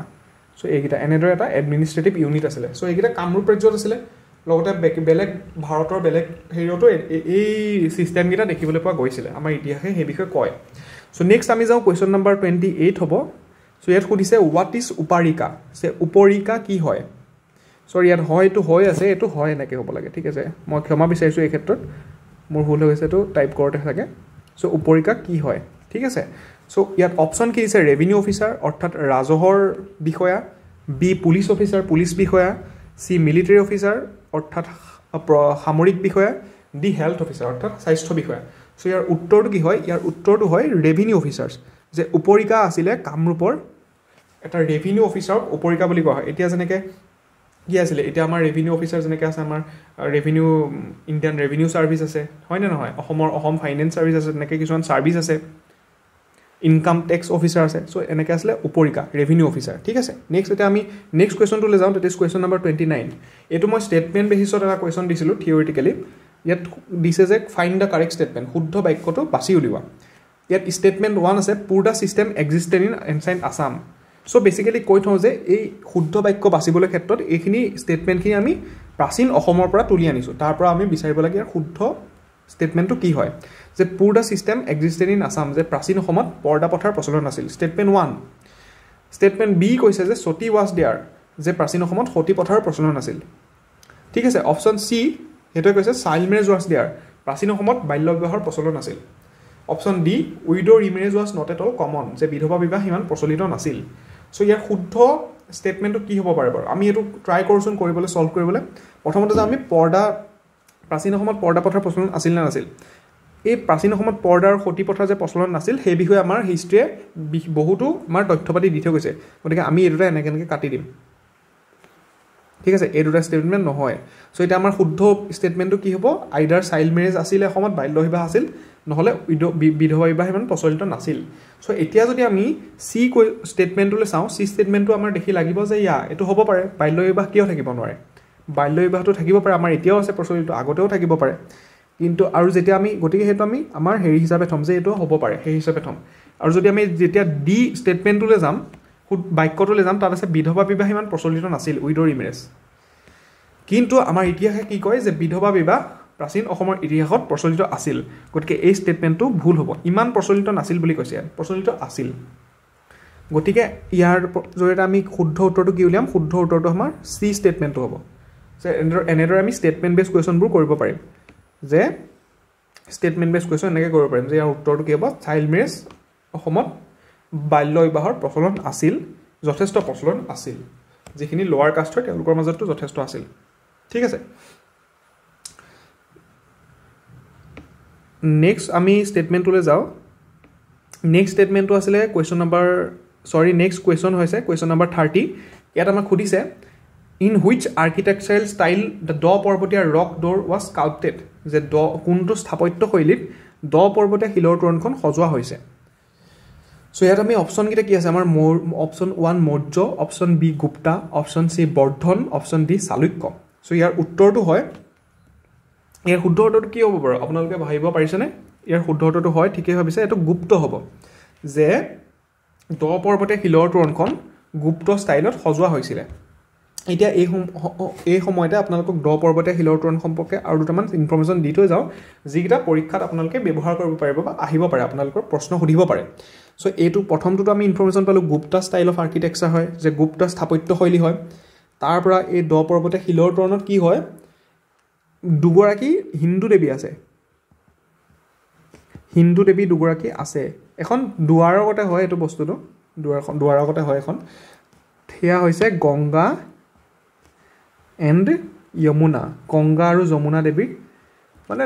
সো এইটা এনেদৰে এটা এডমিনিষ্ট্ৰেটিভ ইউনিট আছিল সো এইটা কামৰূপ ৰাজ্যত আছিল লগতে বেলেগ ভাৰতৰ বেলেগ হেৰিটো এই সিস্টেম গিটা দেখিবলৈ পোৱা গৈছিল আমাৰ ইতিহাসে হে বিষয়ে কয় সো নেক্সট আমি যাও কোৱেশ্চন নম্বৰ twenty-eight হ'ব সো ইয়াত সুধিছে হোৱাট ইজ উপাৰিকা সে উপৰিকা কি হয় সরি ইয়াত হয় টু হয় আছে এটো হয় নাকি হ'ব লাগে ঠিক আছে মই ক্ষমা বিচাৰিছো এই ক্ষেত্ৰত মোৰ ভুল হৈছে তো টাইপ কৰতে থাকে সো উপৰিকা কি হয় ঠিক আছে সো ইয়াত অপচন কি আছে ৰেভিনিউ অফিচাৰ অৰ্থাৎ ৰাজহৰ বিষয়া বি পুলিশ অফিচাৰ পুলিশ বিষয়া সি মিলিটাৰী অফিচাৰ অৰ্থাৎ সামৰিক বিষয়া ডি হেলথ অফিচাৰ অৰ্থাৎ স্বাস্থ্য বিষয়া সো ইয়াৰ উত্তৰটো কি হয় ইয়াৰ উত্তৰটো হয় ৰেভিনিউ অফিচাৰস যে উপৰিকা আছিল কামৰূপৰ এটা ৰেভিনিউ অফিচাৰক উপৰিকা বুলি কোৱা হয় এতিয়া জনেকে ইয়াছিলে এটা আমাৰ ৰেভিনিউ অফিচাৰ জনেকে আছে আমাৰ ৰেভিনিউ ইণ্ডিয়ান ৰেভিনিউ সাৰ্ভিস আছে হয় না নহয় অসমৰ অসম ফাইনান্স সাৰ্ভিস আছে এনেকে কিছুমান সাৰ্ভিস আছে ইনকাম ট্যাক্স অফিচাৰ আছে সো এনেকে আছিলে উপৰিকা ৰেভিনিউ অফিচাৰ ঠিক আছে নেক্সট এটা আমি নেক্সট কোৱেশ্চনটো লৈ যাওঁ that is question number twenty-nine এটো মই ষ্টেটমেন্ট বেসিছত এটা কোৱেশ্চন দিছিলোঁ থিওৰিটিক্যালি ইয়াত দিছে যে ফাইন্ড দা কাৰেক্ট ষ্টেটমেন্ট শুদ্ধ বাক্যটো বাছি উলিওৱা ইয়াত ষ্টেটমেন্ট one আছে পুৰা system existed in ancient Assam So basically কই থও যে এই শুদ্ধ বাক্য বাছিবলৈ ক্ষেত্ৰত এইখিনি স্টেটমেন্ট খিনি আমি প্ৰাচীন অসমৰ পৰা তুলি আনিছো তাৰ পৰা আমি বিচাৰিব লাগে শুদ্ধ স্টেটমেন্টটো কি হয় যে পুৰা সিস্টেম এক্সিস্টেড ইন আসাম যে প্ৰাচীন অসমত পৰ্দা পথাৰ প্ৰচলন আছিল স্টেটমেন্ট one স্টেটমেন্ট বি কৈছে যে সতি ওয়াজ দেয়াৰ যে প্ৰাচীন অসমত সতি পথাৰ প্ৰচলন আছিল ঠিক আছে অপচন সি হেতু কৈছে চাইল্ড মেৰেজ ওয়াজ দেয়াৰ প্ৰাচীন অসমত বাল্য বিবাহৰ প্ৰচলন আছিল option D widow remarriage was not at all common যে বিধবা বিবাহ ইমান প্ৰচলিত নাছিল সো ইয়াৰ শুদ্ধ ষ্টেটমেন্টটো কি হ'ব পাৰে বাৰু আমি এটো ট্ৰাই কৰোঁচোন কৰিবলৈ সলভ কৰিবলৈ প্ৰথমতে যে আমি পৰ্দা প্ৰাচীন অসমত পৰ্দা পথাৰ প্ৰচলন আছিল না আছিল এই প্ৰাচীন অসমত পৰ্দাৰ সতি প্ৰথা যে প্ৰচলন নাছিল সেই বিষয়ে আমাৰ হিষ্ট্ৰীয়ে বহুতো আমাৰ তথ্যপাতি দি থৈ গৈছে গতিকে আমি এই দুটা এনেকে এনেকে কাটি দিম ঠিক আছে এই দুটা ষ্টেটমেন্ট নহয় সো এটা আমাৰ শুদ্ধ ষ্টেটমেন্টটো কি হ'ব আইদাৰ চাইল্ড মেৰেজ আছিল অসমত বাল্য বিবাহ আছিল নহলে বিধবা বিবাহ ইমান প্ৰচলিত নাছিল সো এতিয়া যদি আমি সি ষ্টেটমেন্টটোলে চাওঁ সি ষ্টেটমেন্টটো আমাৰ দেখি লাগিব যে ইয়া এটো হ'ব পাৰে বাল্য বিবাহ কিয় থাকিব নোৱাৰে বাল্য বিবাহটো থাকিব পাৰে আমাৰ এতিয়াও আছে প্ৰচলিত আগতেও থাকিব পাৰে কিন্তু আৰু যেতিয়া আমি গটিকে হেতু আমি আমাৰ হেৰি হিচাপে থম যে এটো হ'ব পাৰে হেৰি হিচাপে থম আৰু যদি আমি যেতিয়া ডি ষ্টেটমেন্টটোলে যাম বাক্যটোলে যাম তাৰ আছে বিধবা বিবাহ ইমান প্ৰচলিত নাছিল উইডৰ ইমেজ কিন্তু আমাৰ ইতিহাসে কি কয় যে বিধবা বিবাহ প্ৰাচীন অসমৰ ইতিহাসত প্ৰচলিত আছিল গটিকে এই ষ্টেটমেন্টটো ভুল হ'ব ইমান প্ৰচলিত নাছিল বুলি কৈছে প্ৰচলিত আছিল গটিকে ইয়াৰ জৰিয়তে আমি শুদ্ধ উত্তৰটো কি উলিয়াম শুদ্ধ উত্তৰটো আমাৰ সি ষ্টেটমেন্টটো হ'ব সে এনেদৰে আমি ষ্টেটমেন্ট বেস কোৱেচনবোৰ কৰিব পাৰিম যে ষ্টেটমেন্ট বেস কোৱেচন এনেকৈ কৰিব পাৰিম যে ইয়াৰ উত্তৰটো কি হ'ব চাইল্ড মেৰেজ অসমত বাল্য বিবাহৰ প্ৰচলন আছিল যথেষ্ট প্ৰচলন আছিল যেখিনি লোৱাৰ কাষ্ট হয় তেওঁলোকৰ মাজতো যথেষ্ট আছিল ঠিক আছে নেক্সট আমি ষ্টেটমেন্টটোলে যাও নেক্সট ষ্টেটমেন্টটো আছিল question number sorry next question হৈছে কোৱেচন নম্বৰ thirty ইয়াত আমাক খুদিছে in which architectural style the do porbotia rock door was sculpted যে do কোনটো স্থাপত্য শৈলীত do porbotia হিলৰ তোৰণখন সজোৱা হৈছে সো ইয়াত আমি অপচন কিটা কি আছে আমাৰ option one Maurya option b Gupta option c Vardhan option d Chalukya so ইয়াৰ উত্তৰটো হয় ইয়াৰ শুদ্ধ উত্তৰটো কি হ'ব বাৰু আপোনালোকে ভাবিব পাৰিছেনে ইয়াৰ শুদ্ধ উত্তৰটো হয় ঠিকই ভাবিছে এটো গুপ্ত হ'ব যে do porbotia হিলৰ তোৰণখন গুপ্ত ষ্টাইলত সজোৱা হৈছিল এতিয়া এই এই সময়তে আপোনালোকক ড পৰ্বতে হিলৰ তোৰণ সম্পৰ্কে আৰু দুটামান ইনফৰমেচন দি থৈ যাও যিটা পৰীক্ষাত আপোনালোকে ব্যৱহাৰ কৰিব পাৰিব বা আহিব পাৰে আপোনালোকৰ প্ৰশ্ন সুধিব পাৰে সো এইটো প্ৰথমটো আমি ইনফৰমেচন পালো গুপ্তা ষ্টাইল অফ আৰ্কিটেকচাৰ হয় যে গুপ্তা স্থাপত্য শৈলী হয় তাৰ পৰা এই ড পৰ্বতে হিলৰ তোৰণত কি হয় দুগৰাকী হিন্দু দেৱী আছে হিন্দু দেৱী দুগৰাকী আছে এখন দুৱাৰৰ গতে হয় এটো বস্তুটো দুৱাৰখন দুৱাৰৰ গতে হয় এখন থিয়া হৈছে গংগা and Yamuna গংগা আৰু যমুনা দেৱী মানে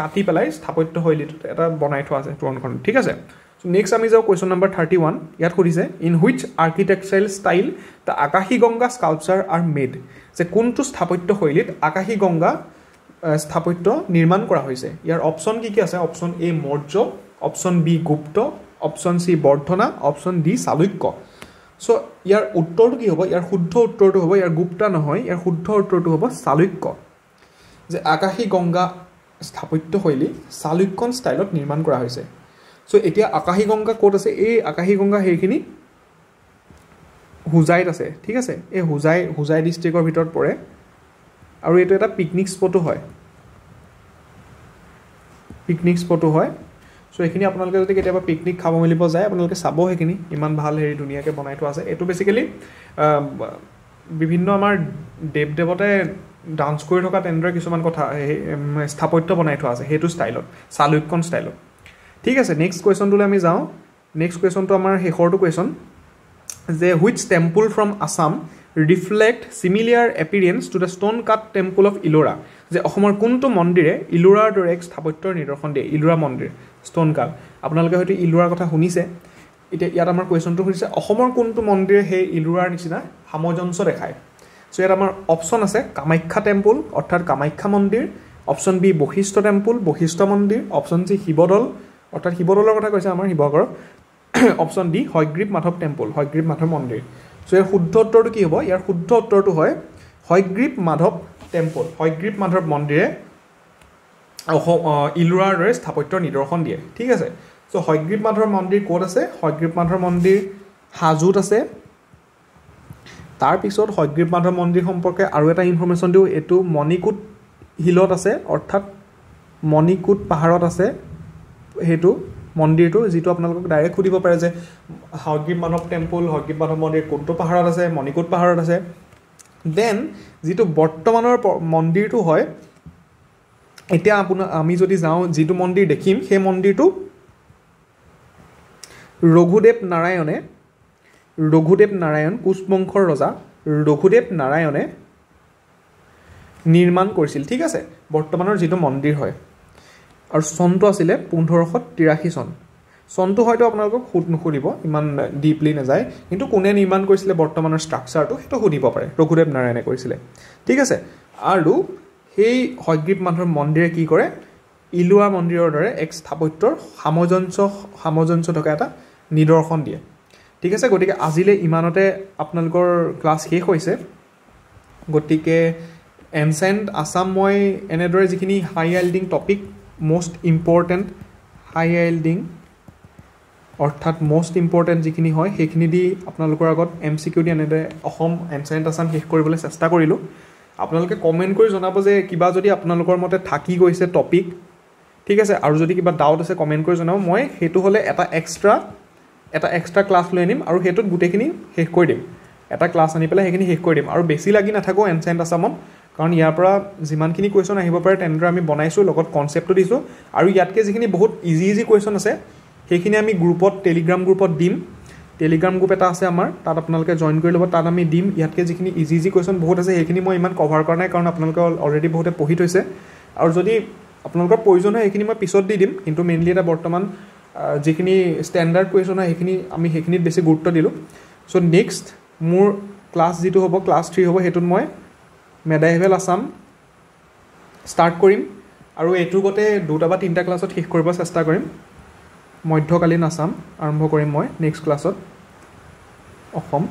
কাটি পেলাই স্থাপত্য শৈলীটো এটা বনাই থোৱা আছে তোৰণখন ঠিক আছে সো নেক্সট আমি যাও কোৱেচন নম্বৰ thirty-one ইয়াত কৰিছে in which architectural style the Akashi Ganga sculpture are made যে কোনটো স্থাপত্য শৈলীত আকাশী গংগা স্থাপত্য নিৰ্মাণ কৰা হৈছে ইয়াৰ অপচন কি কি আছে option a Maurya option b Gupta option c Vardhana option d Chalukya so ইয়াৰ উত্তৰটো কি হ'ব ইয়াৰ শুদ্ধ উত্তৰটো হ'ব ইয়াৰ গুপ্তা নহয় ইয়াৰ শুদ্ধ উত্তৰটো হ'ব চালুক্য যে আকাশী গংগা স্থাপত্য শৈলী চালুক্যন ষ্টাইলত নিৰ্মাণ কৰা হৈছে সো এতিয়া আকাশী গংগা কোট আছে এই আকাশী গংগা হেখিনি হুজাইত আছে ঠিক আছে এই হুজাই হুজাই ডিস্ট্ৰিক্টৰ ভিতৰত পৰে আৰু এটো এটা পিকনিক স্পটও হয় পিকনিক স্পটও হয় সো এখিনি আপোনালোকে যদি কেতিয়াবা পিকনিক খাব মিলিব যায় আপোনালোকে চাব হেখিনি ইমান ভাল হেৰি দুনিয়াকে বনাই থোৱা আছে এটো বেসিক্যালি বিভিন্ন আমাৰ দেৱ দেৱতাই ডান্স কৰি থকা তেন্দ্ৰ কিছুমান কথা স্থাপত্য বনাই থোৱা আছে হেতু ষ্টাইলত চালুক্যন ষ্টাইলত ঠিক আছে নেক্সট কোৱেচনটোলে আমি যাও নেক্সট কোৱেচনটো আমাৰ হেখৰটো কোৱেচন যে which temple from Assam reflect similar appearance to the stone cut temple of Ellora যে অসমৰ কোনটো মন্দিৰে ইলোৰাৰ দৰে স্থাপত্যৰ নিদৰ্শন দিয়ে ইলোৰা মন্দিৰ স্টোন কাট আপোনালোকে হয়তো ইলোৰাৰ কথা শুনিছে এটা ইয়াত আমাৰ কোৱেচনটো হৈছে অসমৰ কোনটো মন্দিৰে হে ইলোৰাৰ নিচিনা সামঞ্জস্য দেখায় সো ইয়াত আমাৰ অপচন আছে কামাখ্যা টেম্পল অৰ্থাৎ কামাখ্যা মন্দিৰ option B Vashishtha temple Vashishtha মন্দিৰ অপচন সি শিৱদল অৰ্থাৎ শিৱদলৰ কথা কৈছে আমাৰ শিৱগৰ option D Hayagriva Madhav temple Hayagriva Madhav মন্দিৰ সো ইয়াৰ শুদ্ধ উত্তৰটো কি হ'ব ইয়াৰ শুদ্ধ উত্তৰটো হয় হয়গ্ৰীব মাধৱ টেম্পল হয়গ্ৰীব মাধৱ মন্দিৰে ইলোৰাৰ দৰে স্থাপত্যৰ নিদৰ্শন দিয়ে ঠিক আছে সো হয়গ্ৰীব মাধৱ মন্দিৰ ক'ত আছে হয়গ্ৰীব মাধৱ মন্দিৰ হাজোত আছে তাৰ পিছত হয়গ্ৰীব মাধৱ মন্দিৰ সম্পৰ্কে আৰু এটা ইনফৰমেচন দিও এটো মণিকুট হিলত আছে অৰ্থাৎ মণিকুট পাহাৰত আছে হেতু মন্দিৰটো যেটো আপোনালোকক ডাইৰেক্ট খুদিব পাৰে যে হয়গ্ৰীব মাধৱ টেম্পল হয়গ্ৰীব মাধৱ মন্দিৰ কোনটো পাহাৰত আছে মণিকুট পাহাৰত আছে দেন যেটো বৰ্তমানৰ মন্দিৰটো হয় এতিয়া আপোনা আমি যদি যাও যেটো মন্দিৰ দেখিম সেই মন্দিৰটো ৰঘুদেৱ নাৰায়ণে ৰঘুদেৱ নাৰায়ণ কুশবংশৰ ৰজা ৰঘুদেৱ নাৰায়ণে নিৰ্মাণ কৰিছিল ঠিক আছে বৰ্তমানৰ যেটো মন্দিৰ হয় আৰু সনটো আছিল পোন্ধৰশ তিৰাশী সন সনটো হয়তো আপোনালোকক খুদ নুখুলিব ইমান ডিপলি না যায় কিন্তু কোনে নিৰ্মাণ কৰিছিল বৰ্তমানৰ ষ্ট্ৰাকচাৰটো হেটো খুদিব পাৰে ৰঘুদেৱ নাৰায়ণে কৰিছিল ঠিক আছে আৰু সেই হয়গ্ৰীব মানুহৰ মন্দিৰে কি কৰে ইলুৱা মন্দিৰৰ দৰে এক স্থাপত্যৰ সামজঞ্চ সামজঞ্চ থকা এটা নিদৰ্শন দিয়ে ঠিক আছে গটিকে আজিলে ইমানতে আপোনালোকৰ ক্লাস শেষ হৈছে গটিকে এনসেন্ট আসাম মই এনেদৰে যিখিনি high yielding topic most important high yielding অৰ্থাৎ মোস্ট ইম্পৰ্টেন্ট যিখিনি হয় হেখিনি দি আপোনালোকৰ আগত এমসিকিউ দি এনেদৰে অসম এনসেন্ট আসাম শেষ কৰিবলৈ চেষ্টা কৰিলো আপোনালোকে কমেন্ট কৰি জনাব যে কিবা যদি আপোনালোকৰ মতে থাকি গৈছে টপিক ঠিক আছে আৰু যদি কিবা ডাউট আছে কমেন্ট কৰি জনাও মই হেতু হলে এটা এক্সট্ৰা এটা এক্সট্ৰা ক্লাস লৈ আনিম আৰু হেতুত গুটেখিনি শেষ কৰি দিম এটা ক্লাস আনি পেলাই হেখিনি শেষ কৰি দিম আৰু বেছি লাগি নাথাকো এনসেন্ট আসামত কাৰণ ইয়াৰ পৰা যিমানখিনি কোৱেশ্চন আহিব পাৰে তেন্দ্ৰ আমি বনাইছো লগত কনসেপ্টটো দিছো আৰু ইয়াতকে যিখিনি বহুত ইজি ইজি কোৱেশ্চন আছে হেখিনি আমি গ্ৰুপত টেলিগ্ৰাম গ্ৰুপত দিম টেলিগ্ৰাম গ্ৰুপ এটা আছে আমাৰ তাত আপোনালোকে জয়েন কৰি লব তাত আমি দিম ইয়াতকে যিখিনি ইজি ইজি কোৱেশ্চন বহুত আছে হেখিনি মই ইমান কভাৰ কৰা নাই কাৰণ আপোনালোকে অলৰেডি বহুত পঢ়ি থৈছে আৰু যদি আপোনালোকৰ প্ৰয়োজন হয় হেখিনি মই পিছত দি দিম কিন্তু মেইনলি এটা বৰ্তমান যিখিনি ষ্টেণ্ডাৰ্ড কোৱেশ্চন হয় হেখিনি আমি হেখিনিত বেছি গুৰুত্ব দিলো সো নেক্সট মোৰ ক্লাস যেটো হ'ব ক্লাস থ্ৰী হ'ব হেতুন মই মেডাইভেল আসাম স্টাৰ্ট কৰিম আৰু এটু গতে দুটা বা তিনটা ক্লাসত শেষ কৰিব চেষ্টা কৰিম মধ্যকালীন আসাম আৰম্ভ কৰিম মই নেক্সট ক্লাসত অসম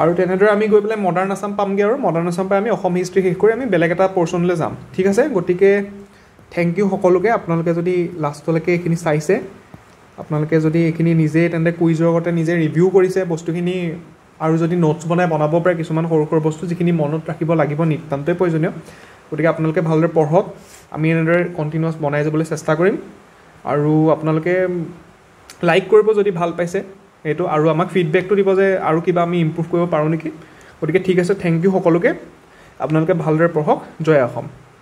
আৰু তেনেদৰে আমি গৈ পেলাই মডাৰ্ণ আসাম পামগে আৰু মডাৰ্ণ আসাম পাই আমি অসম হিষ্ট্ৰি শেষ কৰি আমি বেলেগ এটা পৰ্চনলে যাম ঠিক আছে গটিকে থ্যাংক ইউ সকলোকে আপোনালোকে যদি লাষ্টলৈকে এখিনি চাইছে আপোনালোকে যদি এখিনি নিজে তেন্তে কুইজৰ গতে নিজে ৰিভিউ কৰিছে বস্তুখিনি আৰু যদি নোটছ বনাই বনাব পাৰে কিছুমান হৰ হৰ বস্তু যিখিনি মনত ৰাখিব লাগিব নিতান্তই প্ৰয়োজনীয় গটিকে আপোনালোকে ভালদৰে পঢ়ক আমি এনেদৰে কন্টিনিউয়াস বনাই যাবলৈ চেষ্টা কৰিম আৰু আপোনালোকে লাইক কৰিব যদি ভাল পাইছে এটো আৰু আমাক ফিডব্যাকটো দিব যে আৰু কিবা আমি ইমপ্ৰুভ কৰিব পাৰো নেকি গটিকে ঠিক আছে থ্যাংক ইউ সকলোকে আপোনালোকে ভালদৰে পঢ়ক জয় অসম